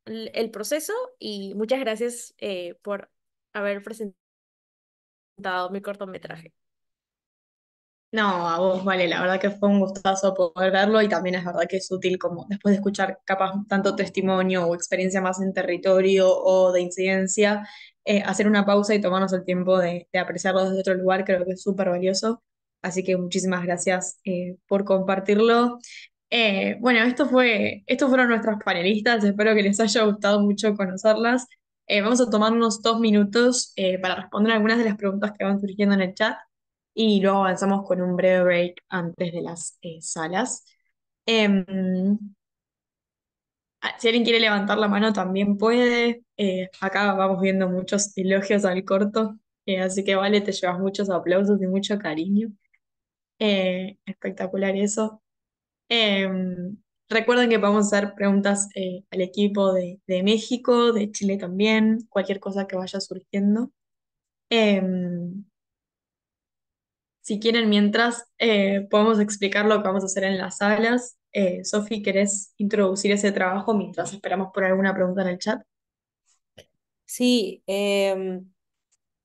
el proceso, y muchas gracias eh, por haber presentado mi cortometraje. No, a vos, Vale, la verdad que fue un gustazo poder verlo, y también es verdad que es útil, como después de escuchar capaz tanto testimonio o experiencia más en territorio o de incidencia, eh, hacer una pausa y tomarnos el tiempo de, de apreciarlo desde otro lugar, creo que es súper valioso, así que muchísimas gracias eh, por compartirlo. Eh, bueno, esto fue, estos fueron nuestras panelistas, espero que les haya gustado mucho conocerlas. Eh, vamos a tomarnos dos minutos eh, para responder algunas de las preguntas que van surgiendo en el chat y luego avanzamos con un breve break antes de las eh, salas. Eh, si alguien quiere levantar la mano también puede. Eh, acá vamos viendo muchos elogios al corto, eh, así que Vale, te llevas muchos aplausos y mucho cariño. Eh, espectacular eso. Eh, recuerden que vamos a hacer preguntas eh, al equipo de, de México, de Chile también, cualquier cosa que vaya surgiendo. Eh, si quieren, mientras, eh, podemos explicar lo que vamos a hacer en las salas. Eh, Sofi, ¿querés introducir ese trabajo mientras esperamos por alguna pregunta en el chat? Sí, eh,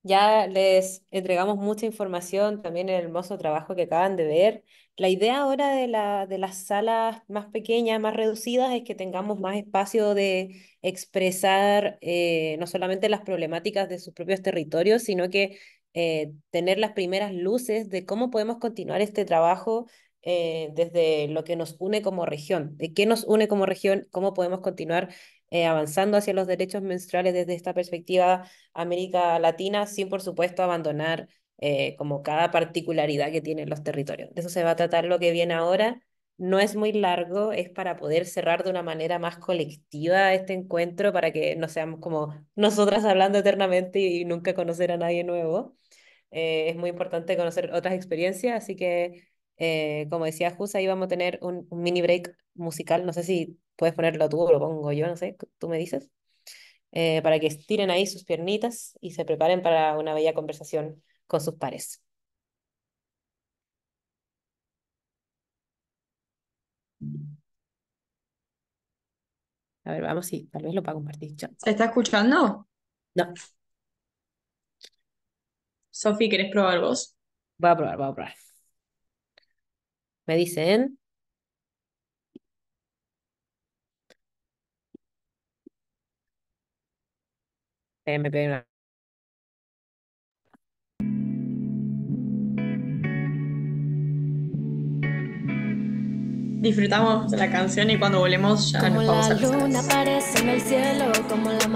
ya les entregamos mucha información, también el hermoso trabajo que acaban de ver. La idea ahora de, la, de las salas más pequeñas, más reducidas, es que tengamos más espacio de expresar eh, no solamente las problemáticas de sus propios territorios, sino que eh, tener las primeras luces de cómo podemos continuar este trabajo eh, desde lo que nos une como región, de qué nos une como región, cómo podemos continuar eh, avanzando hacia los derechos menstruales desde esta perspectiva América Latina, sin por supuesto abandonar Eh, como cada particularidad que tienen los territorios. De eso se va a tratar lo que viene ahora. No es muy largo, es para poder cerrar de una manera más colectiva este encuentro, para que no seamos como nosotras hablando eternamente y nunca conocer a nadie nuevo. Eh, es muy importante conocer otras experiencias, así que, eh, como decía Jus, ahí vamos a tener un, un mini break musical. No sé si puedes ponerlo tú o lo pongo yo, no sé, tú me dices. Eh, para que estiren ahí sus piernitas y se preparen para una bella conversación con sus pares. A ver, vamos, sí, tal vez lo pueda compartir. Chao. ¿Se está escuchando? No. Sofi, ¿querés probar vos? Voy a probar, voy a probar. Me dicen. Eh, me pedí una. Disfrutamos de la canción y cuando volvemos ya nos vamos a la luna aparece en el cielo como la